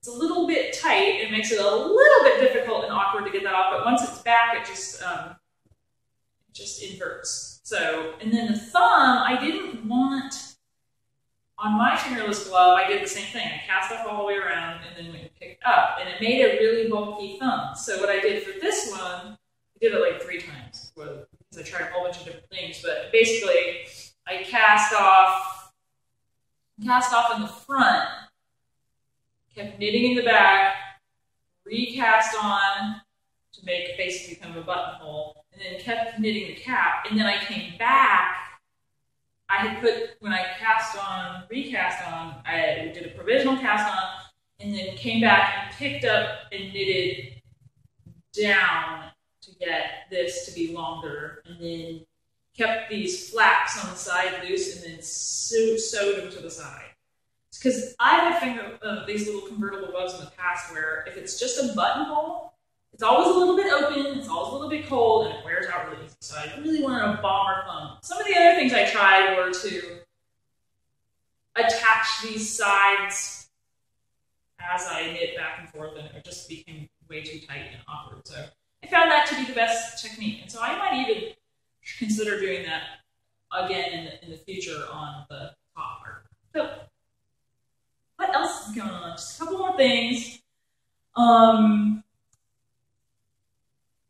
it's a little bit tight. It makes it a little bit difficult and awkward to get that off, but once it's back, it just, um, just inverts. So, and then the thumb, I didn't want... On my fingerless glove, I did the same thing. I cast off all the way around and then went and picked up. And it made a really bulky thumb. So what I did for this one, I did it like three times. Because I tried a whole bunch of different things. But basically, I cast off, cast off in the front, kept knitting in the back, recast on to make basically kind of a buttonhole, and then kept knitting the cap. And then I came back. I had put, when I cast on, recast on, I did a provisional cast on, and then came back and picked up and knitted down to get this to be longer, and then kept these flaps on the side loose, and then sew, sewed them to the side. Because I've had finger of these little convertible gloves in the past where if it's just a buttonhole, it's always a little bit open, it's always a little bit cold, and it wears out really easy. So I really wanted a bomber thumb. Some of the other things I tried were to attach these sides as I knit back and forth, and it just became way too tight and awkward. So I found that to be the best technique. And so I might even consider doing that again in the, in the future on the top part. So what else is going on? Just a couple more things. Um...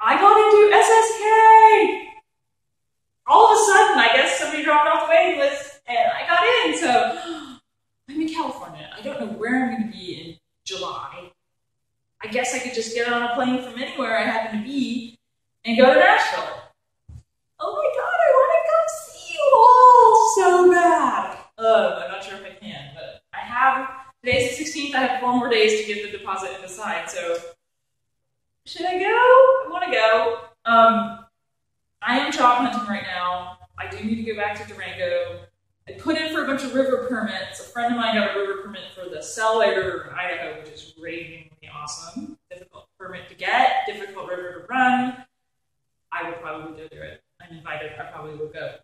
I got into S S K! All of a sudden, I guess somebody dropped off the waiting list and I got in, so I'm in California. I don't know where I'm going to be in July. I guess I could just get on a plane from anywhere I happen to be and go to Nashville. Oh my god, I want to go see you all so bad! Um, I'm not sure if I can, but I have, today's the sixteenth, I have four more days to give the deposit and decide, so... Should I go? I want to go. Um, I am job hunting right now. I do need to go back to Durango. I put in for a bunch of river permits. A friend of mine got a river permit for the Selway River in Idaho, which is ravingly awesome. Difficult permit to get, difficult river to run. I would probably go do it. I'm invited. I probably will go.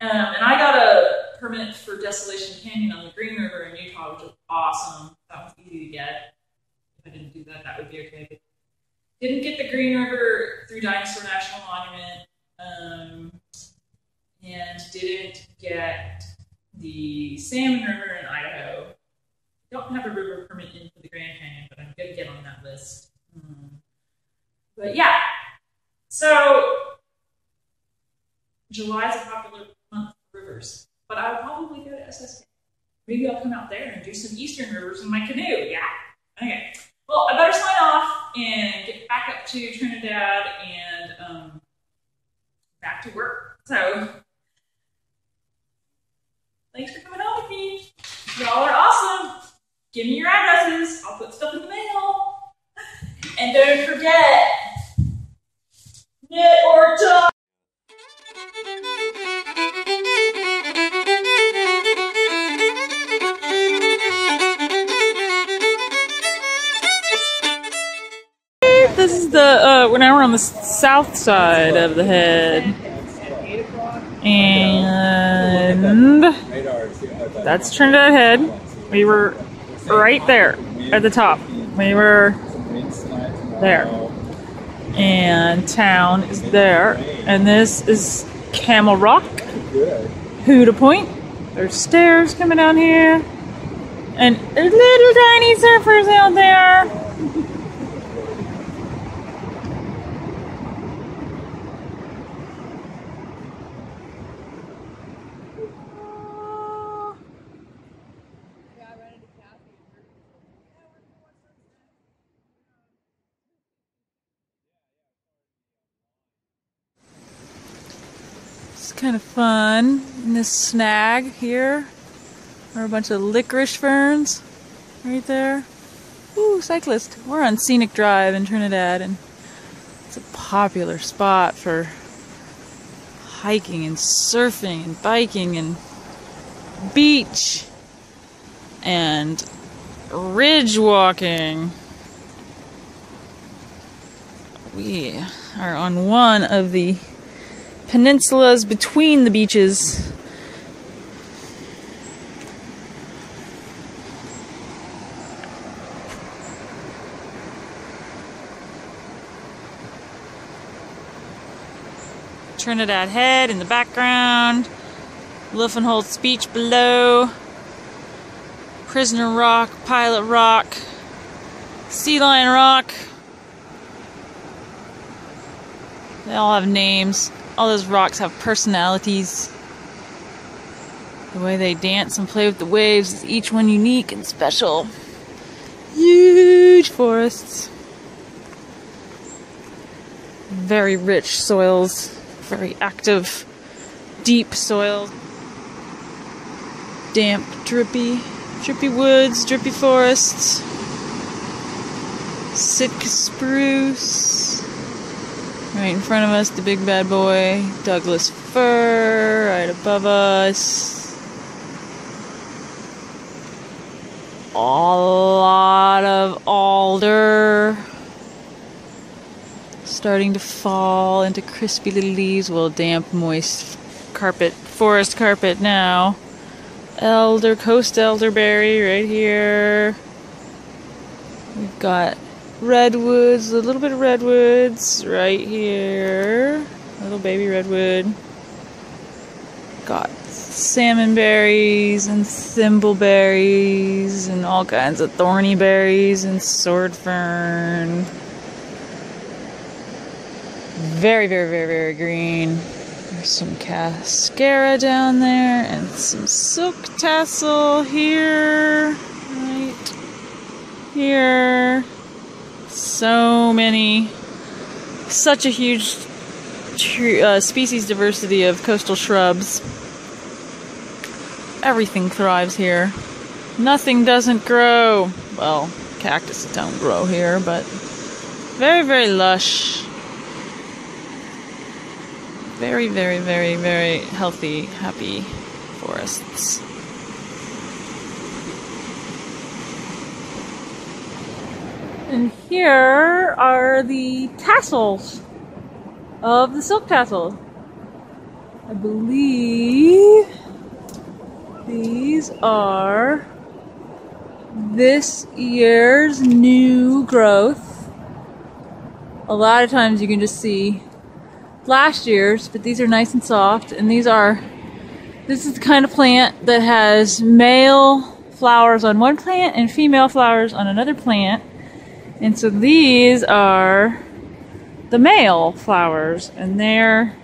Um, and I got a permit for Desolation Canyon on the Green River in Utah, which was awesome. That was easy to get. If I didn't do that, that would be okay. But didn't get the Green River through Dinosaur National Monument, um, and didn't get the Salmon River in Idaho. Don't have a river permit in for the Grand Canyon, but I'm going to get on that list. Mm. But yeah, so July is a popular month for rivers, but I'll probably go to S S K. Maybe I'll come out there and do some Eastern rivers in my canoe. Yeah. Okay. Well, I better sign off and get back up to Trinidad and um, back to work. So Thanks for coming out with me. Y'all are awesome. Give me your addresses. I'll put stuff in the mail. And don't forget, knit or die. This is the, uh, we're now we're on the south side of the head. And that's Trinidad Head. We were right there at the top. We were there. And town is there. And this is Camel Rock. Huda Point. There's stairs coming down here. And little tiny surfers out there. Kind of fun in this snag here. There are a bunch of licorice ferns right there. Ooh, cyclist. We're on Scenic Drive in Trinidad, and it's a popular spot for hiking and surfing and biking and beach and ridge walking. We are on one of the peninsulas between the beaches. Trinidad Head in the background, Luffenholz Beach below, Prisoner Rock, Pilot Rock, Sea Lion Rock. They all have names. All those rocks have personalities. The way they dance and play with the waves is each one unique and special. Huge forests. Very rich soils. Very active, deep soil. Damp, drippy, drippy woods, drippy forests. Sitka spruce. Right in front of us, the big bad boy, Douglas fir, right above us. A lot of alder. Starting to fall into crispy little leaves. Well, damp, moist carpet, forest carpet now. Elder, coast elderberry right here. We've got redwoods, a little bit of redwoods right here. Little baby redwood. Got salmon berries and thimble berries and all kinds of thorny berries and sword fern. Very, very, very, very green. There's some cascara down there and some silk tassel here. Right here. So many, such a huge uh, species diversity of coastal shrubs. Everything thrives here. Nothing doesn't grow. Well, cactuses don't grow here, but very, very lush. Very, very, very, very healthy, happy forests. And here are the tassels of the silk tassel. I believe these are this year's new growth. A lot of times you can just see last year's, but these are nice and soft. And these are, this is the kind of plant that has male flowers on one plant and female flowers on another plant. And so these are the male flowers, and they're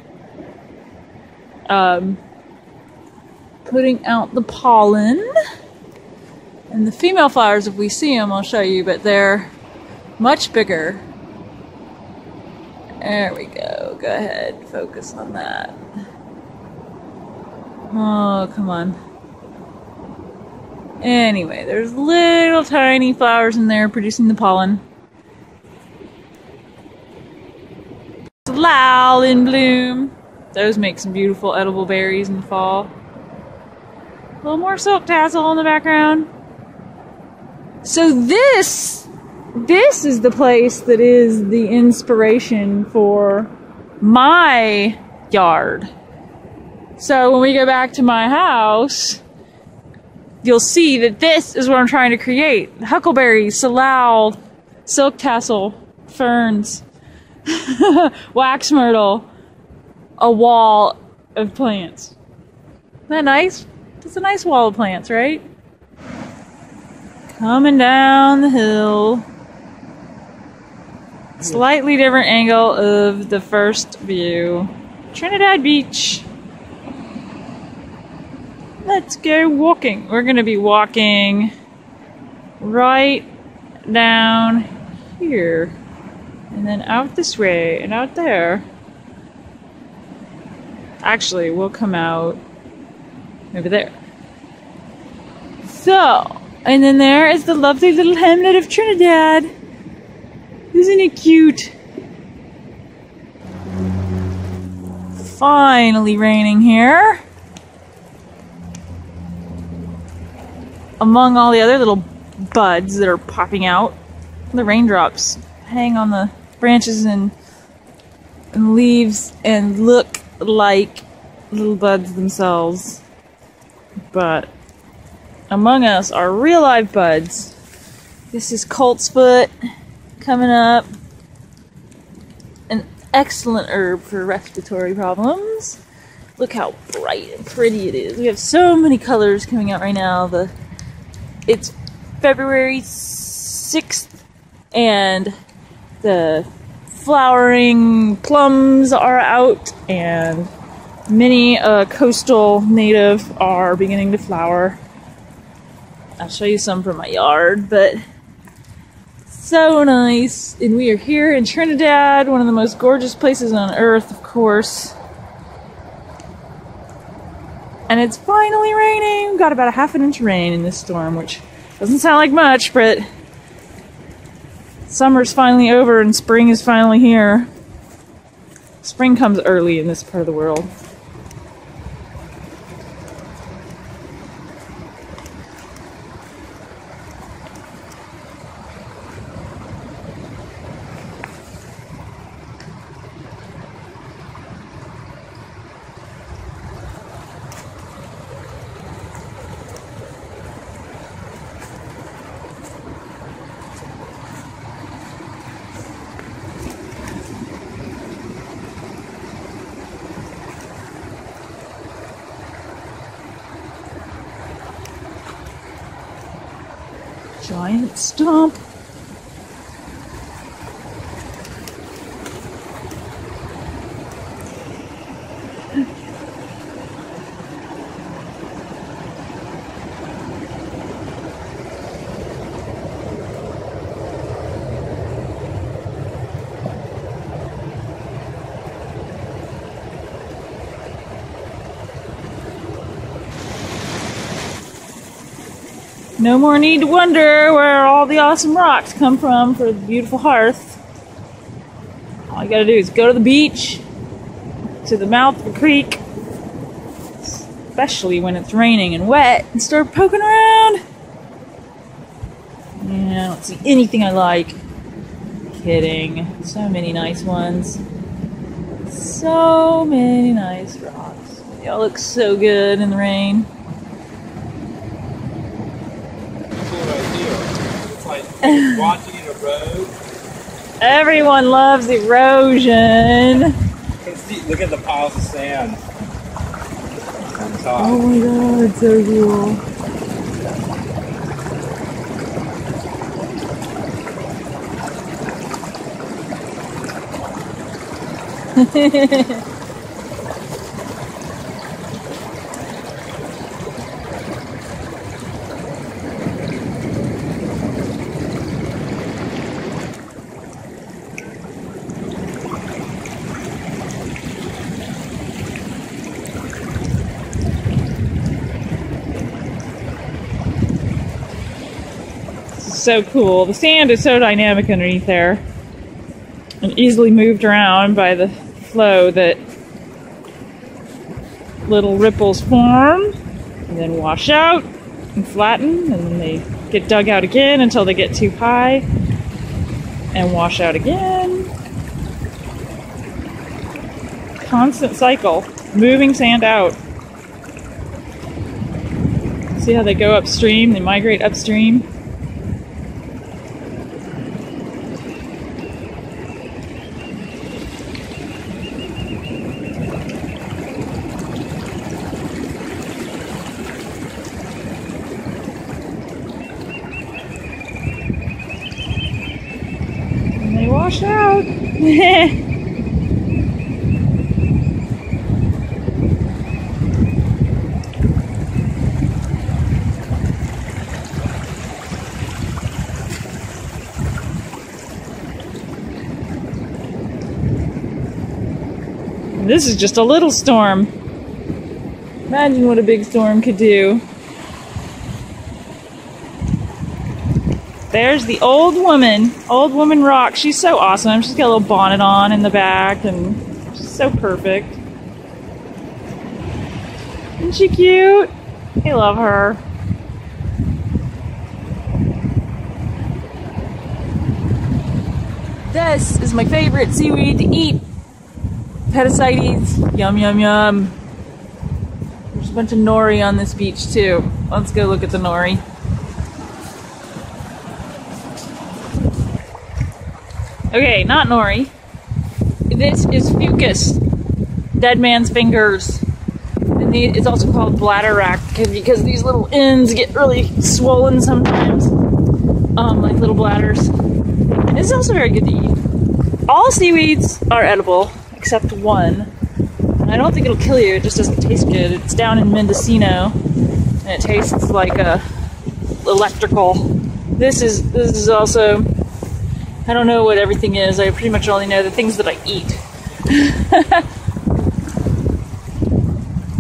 um, putting out the pollen. And the female flowers, if we see them, I'll show you, but they're much bigger. There we go. Go ahead, focus on that. Oh, come on. Anyway, there's little tiny flowers in there producing the pollen. Salal in bloom. Those make some beautiful edible berries in the fall. A little more silk tassel in the background. So this, this is the place that is the inspiration for my yard. So when we go back to my house, you'll see that this is what I'm trying to create. Huckleberry, salal, silk tassel, ferns, wax myrtle, a wall of plants. Isn't that nice? It's a nice wall of plants, right? Coming down the hill. Slightly different angle of the first view. Trinidad Beach. Let's go walking. We're going to be walking right down here. And then out this way and out there. Actually, we'll come out over there. So, and then there is the lovely little hamlet of Trinidad. Isn't it cute? Finally raining here. Among all the other little buds that are popping out, the raindrops hang on the branches and, and leaves and look like little buds themselves. But among us are real live buds. This is colt's foot coming up. An excellent herb for respiratory problems. Look how bright and pretty it is. We have so many colors coming out right now. The It's February sixth and the flowering plums are out and many uh, coastal native are beginning to flower. I'll show you some from my yard, but so nice. And we are here in Trinidad, one of the most gorgeous places on earth, of course. And it's finally raining. We've got about a half an inch of rain in this storm, which doesn't sound like much, but summer's finally over and spring is finally here. Spring comes early in this part of the world. Giant stump. No more need to wonder where all the awesome rocks come from for the beautiful hearth. All you gotta do is go to the beach, to the mouth of the creek, especially when it's raining and wet, and start poking around. Yeah, I don't see anything I like. Kidding. So many nice ones. So many nice rocks. They all look so good in the rain. Watching it erode. Everyone loves erosion. Look at the piles of sand. Oh my god, it's so cool. so cool. The sand is so dynamic underneath there and easily moved around by the flow that little ripples form and then wash out and flatten, and then they get dug out again until they get too high and wash out again. Constant cycle, moving sand out. See how they go upstream, they migrate upstream. And they wash out. This is just a little storm. Imagine what a big storm could do. There's the old woman, old woman rock. She's so awesome. She's got a little bonnet on in the back and she's so perfect. Isn't she cute? I love her. This is my favorite seaweed to eat. Petasites, yum yum yum. There's a bunch of nori on this beach too. Let's go look at the nori. Okay, not nori. This is fucus, dead man's fingers. And these, it's also called bladder rack because these little ends get really swollen sometimes, um, like little bladders. And it's also very good to eat. All seaweeds are edible. Except one, and I don't think it'll kill you, it just doesn't taste good. It's down in Mendocino, and it tastes like a electrical. This is, this is also, I don't know what everything is, I pretty much only know the things that I eat.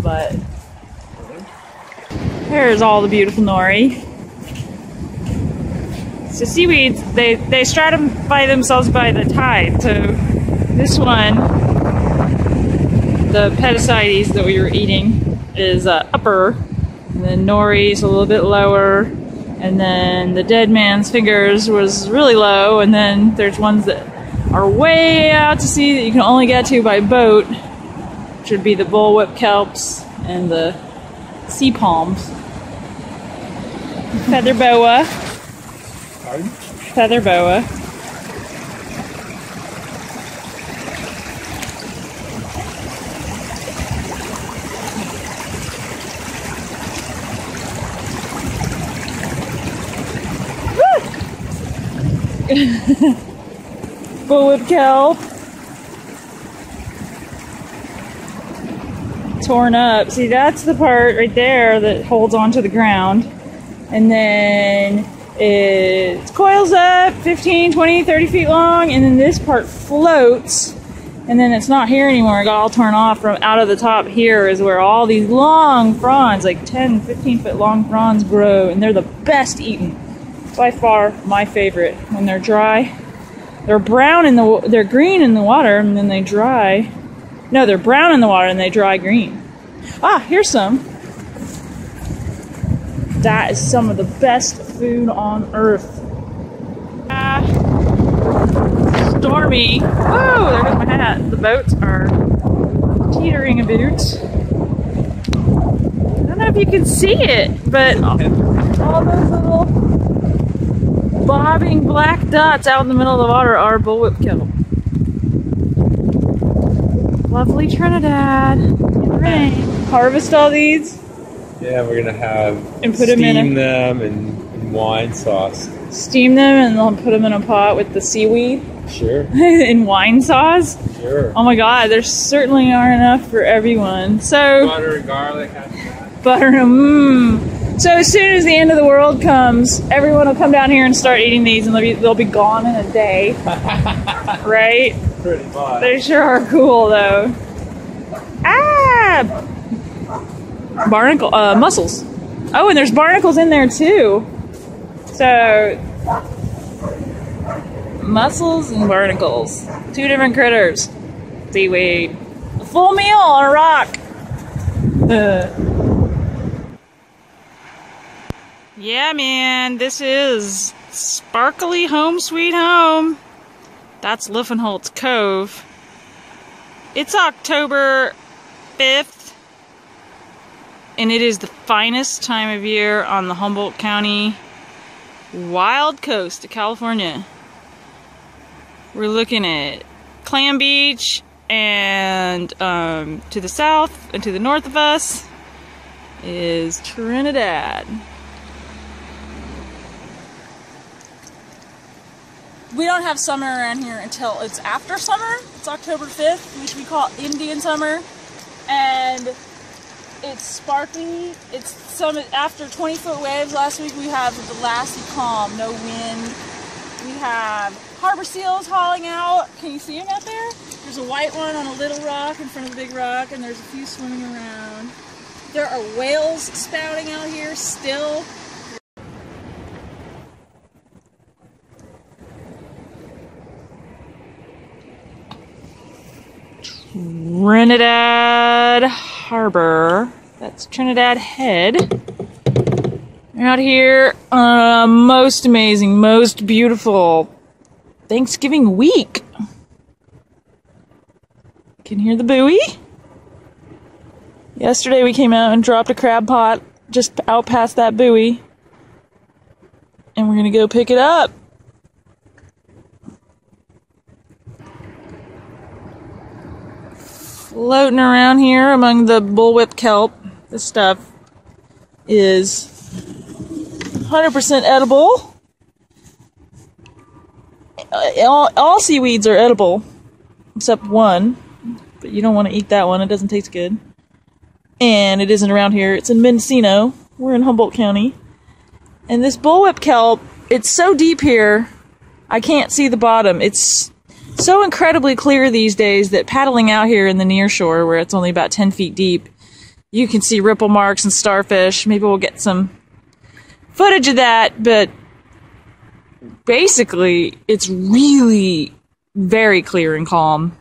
But, there's all the beautiful nori. So seaweeds, they, they stratify themselves by the tide, so this one, the petasites that we were eating is uh, upper, and then nori's a little bit lower, and then the dead man's fingers was really low, and then there's ones that are way out to sea that you can only get to by boat, which would be the bullwhip kelps and the sea palms. Feather boa. Pardon? Feather boa. Bullwhip kelp. Torn up. See, that's the part right there that holds onto the ground. And then it coils up fifteen, twenty, thirty feet long. And then this part floats. And then it's not here anymore. It got all torn off from out of the top. Here is where all these long fronds, like ten, fifteen foot long fronds, grow. And they're the best eaten. By far my favorite. When they're dry, they're brown in the they're green in the water, and then they dry. No, they're brown in the water and they dry green. Ah, here's some. That is some of the best food on earth. Ah, stormy. Oh, there goes my hat. The boats are teetering a bit. I don't know if you can see it, but all those little bobbing black dots out in the middle of the water are bullwhip kelp. Lovely Trinidad. Rain. Harvest all these? Yeah, we're gonna have and put steam them, in a, them in, in wine sauce. Steam them and they'll put them in a pot with the seaweed? Sure. In wine sauce? Sure. Oh my god, there certainly are enough for everyone. So butter and garlic. Butter and mmm. So as soon as the end of the world comes, everyone will come down here and start eating these, and they'll be, they'll be gone in a day. Right? Pretty much. They sure are cool, though. Ah! Barnacle, uh, mussels. Oh, and there's barnacles in there, too. So Mussels and barnacles. Two different critters. Seaweed. A full meal on a rock. Uh. Yeah, man. This is sparkly home sweet home. That's Liffenholtz Cove. It's October fifth. And it is the finest time of year on the Humboldt County wild coast of California. We're looking at Clam Beach and um, to the south and to the north of us is Trinidad. We don't have summer around here until it's after summer. It's October fifth, which we call Indian summer. And it's sparkly. It's some after twenty foot waves last week. We have the glassy calm, no wind. We have harbor seals hauling out. Can you see them out there? There's a white one on a little rock in front of the big rock, and there's a few swimming around. There are whales spouting out here still. Trinidad Harbor. That's Trinidad Head. You're out here on a most amazing, most beautiful Thanksgiving week. Can you hear the buoy? Yesterday we came out and dropped a crab pot just out past that buoy. And we're going to go pick it up. Floating around here among the bullwhip kelp. This stuff is one hundred percent edible. All, all seaweeds are edible, except one. But you don't want to eat that one. It doesn't taste good. And it isn't around here. It's in Mendocino. We're in Humboldt County. And this bullwhip kelp, it's so deep here, I can't see the bottom. It's so incredibly clear these days that paddling out here in the near shore where it's only about ten feet deep, you can see ripple marks and starfish. Maybe we'll get some footage of that, but basically it's really very clear and calm.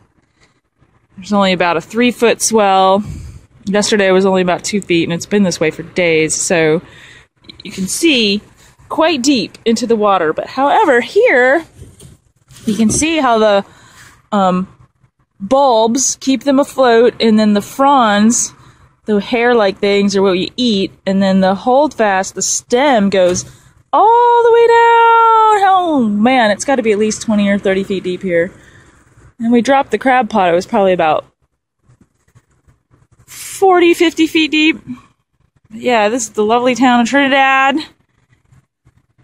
There's only about a three foot swell. Yesterday it was only about two feet and it's been this way for days, so you can see quite deep into the water. But however, here you can see how the um, bulbs keep them afloat, and then the fronds, the hair-like things, are what you eat, and then the holdfast, the stem, goes all the way down. Oh, man, it's got to be at least twenty or thirty feet deep here. And we dropped the crab pot. It was probably about forty, fifty feet deep. Yeah, this is the lovely town of Trinidad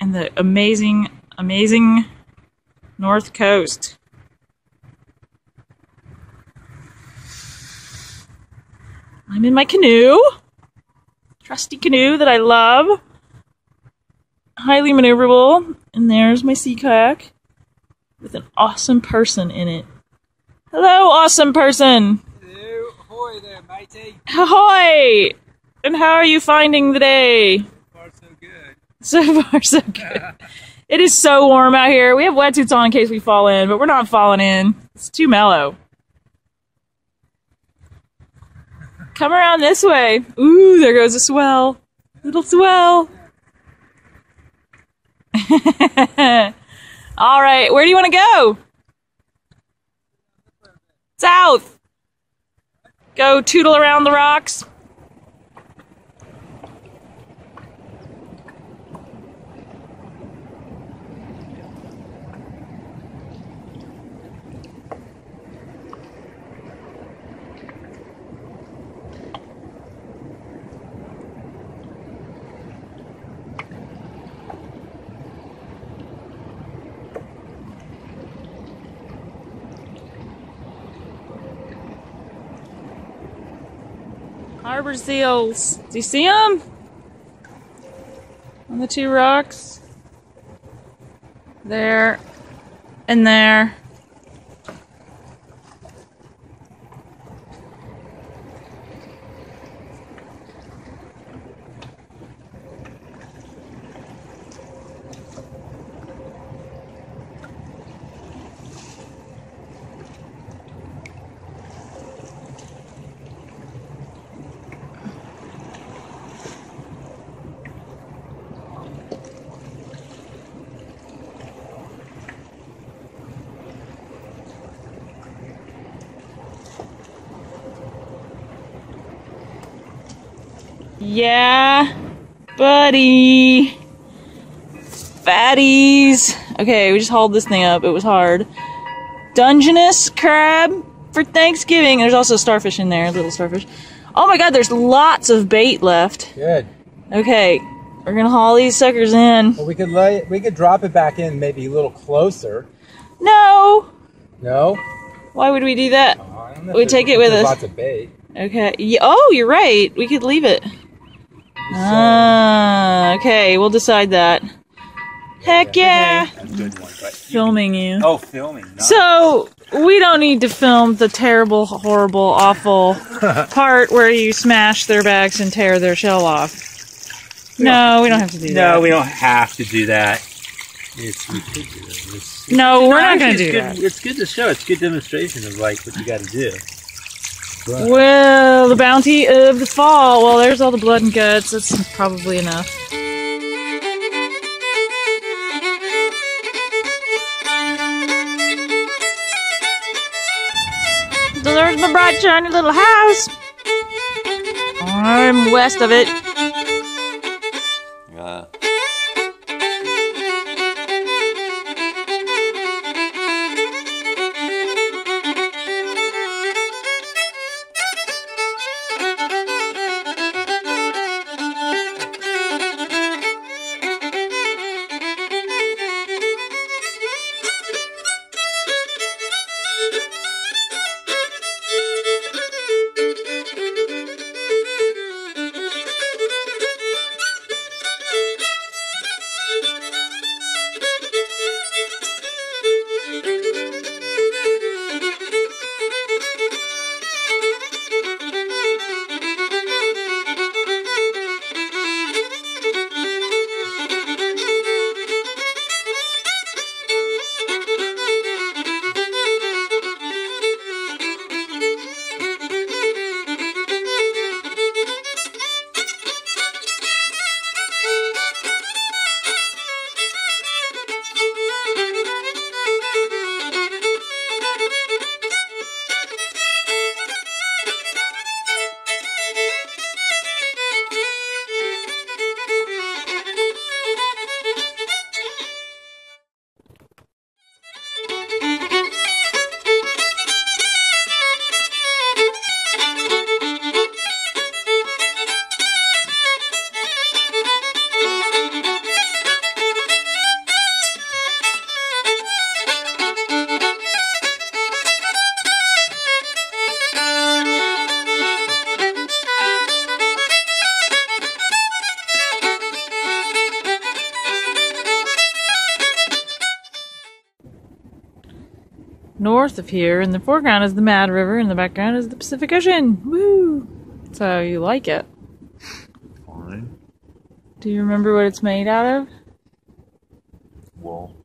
and the amazing, amazing North Coast. I'm in my canoe. Trusty canoe that I love. Highly maneuverable. And there's my sea kayak with an awesome person in it. Hello, awesome person. Hello. Ahoy there, matey. Ahoy! And how are you finding the day? So far so good. So far so good. It is so warm out here. We have wetsuits on in case we fall in, but we're not falling in. It's too mellow. Come around this way. Ooh, there goes a swell. Little swell. All right, where do you want to go? South. Go tootle around the rocks. Harbor seals. Do you see them? On the two rocks. There and there. Yeah, buddy. Fatties. Okay, we just hauled this thing up. It was hard. Dungeness crab for Thanksgiving. There's also starfish in there, little starfish. Oh my god, there's lots of bait left. Good. Okay, we're gonna haul these suckers in. Well, we could lay it, we could drop it back in maybe a little closer. No. No? Why would we do that? Uh, we take it with us. Lots of bait. Okay. Yeah, oh, you're right. We could leave it. Ah, okay, we'll decide that. Heck yeah! Okay. A good one, but filming you. Oh, filming. No. So, we don't need to film the terrible, horrible, awful part where you smash their backs and tear their shell off. We no, we don't have to do no, that. No, we don't have to do that. It's ridiculous. No, we're no, not going to do good, that. It's good to show. It's a good demonstration of, like, what you got to do. But. Well, the bounty of the fall. Well, there's all the blood and guts. That's probably enough. So there's my bright shiny little house. I'm west of it. Yeah. North of here, in the foreground is the Mad River, in the background is the Pacific Ocean. Woo! So you like it? Fine. Do you remember what it's made out of? Wool.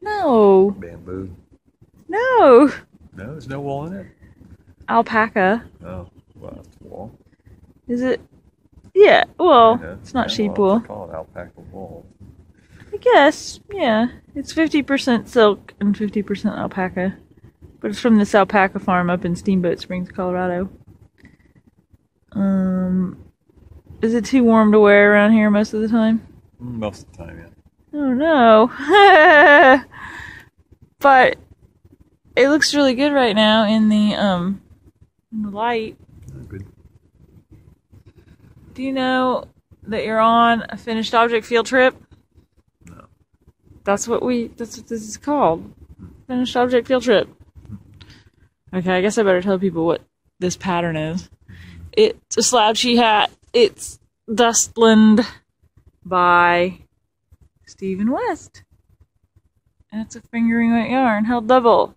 No. Bamboo. No. No, there's no wool in it. Alpaca. Oh, well, that's wool. Is it? Yeah. Well, yeah, it's not yeah, sheep well, wool. They call it alpaca wool. I guess, yeah. It's fifty percent silk and fifty percent alpaca. But it's from this alpaca farm up in Steamboat Springs, Colorado. Um, is it too warm to wear around here most of the time? Most of the time, yeah. Oh, no. But it looks really good right now in the, um, in the light. Not good. Do you know that you're on a finished object field trip? That's what we, that's what this is called. Finished object field trip. Okay, I guess I better tell people what this pattern is. It's a slouchy hat. It's Dustland by Stephen West. And it's a fingering weight yarn, held double.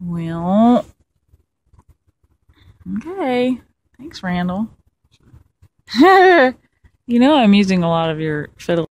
Well, okay. Thanks, Randall. You know I'm using a lot of your fiddle.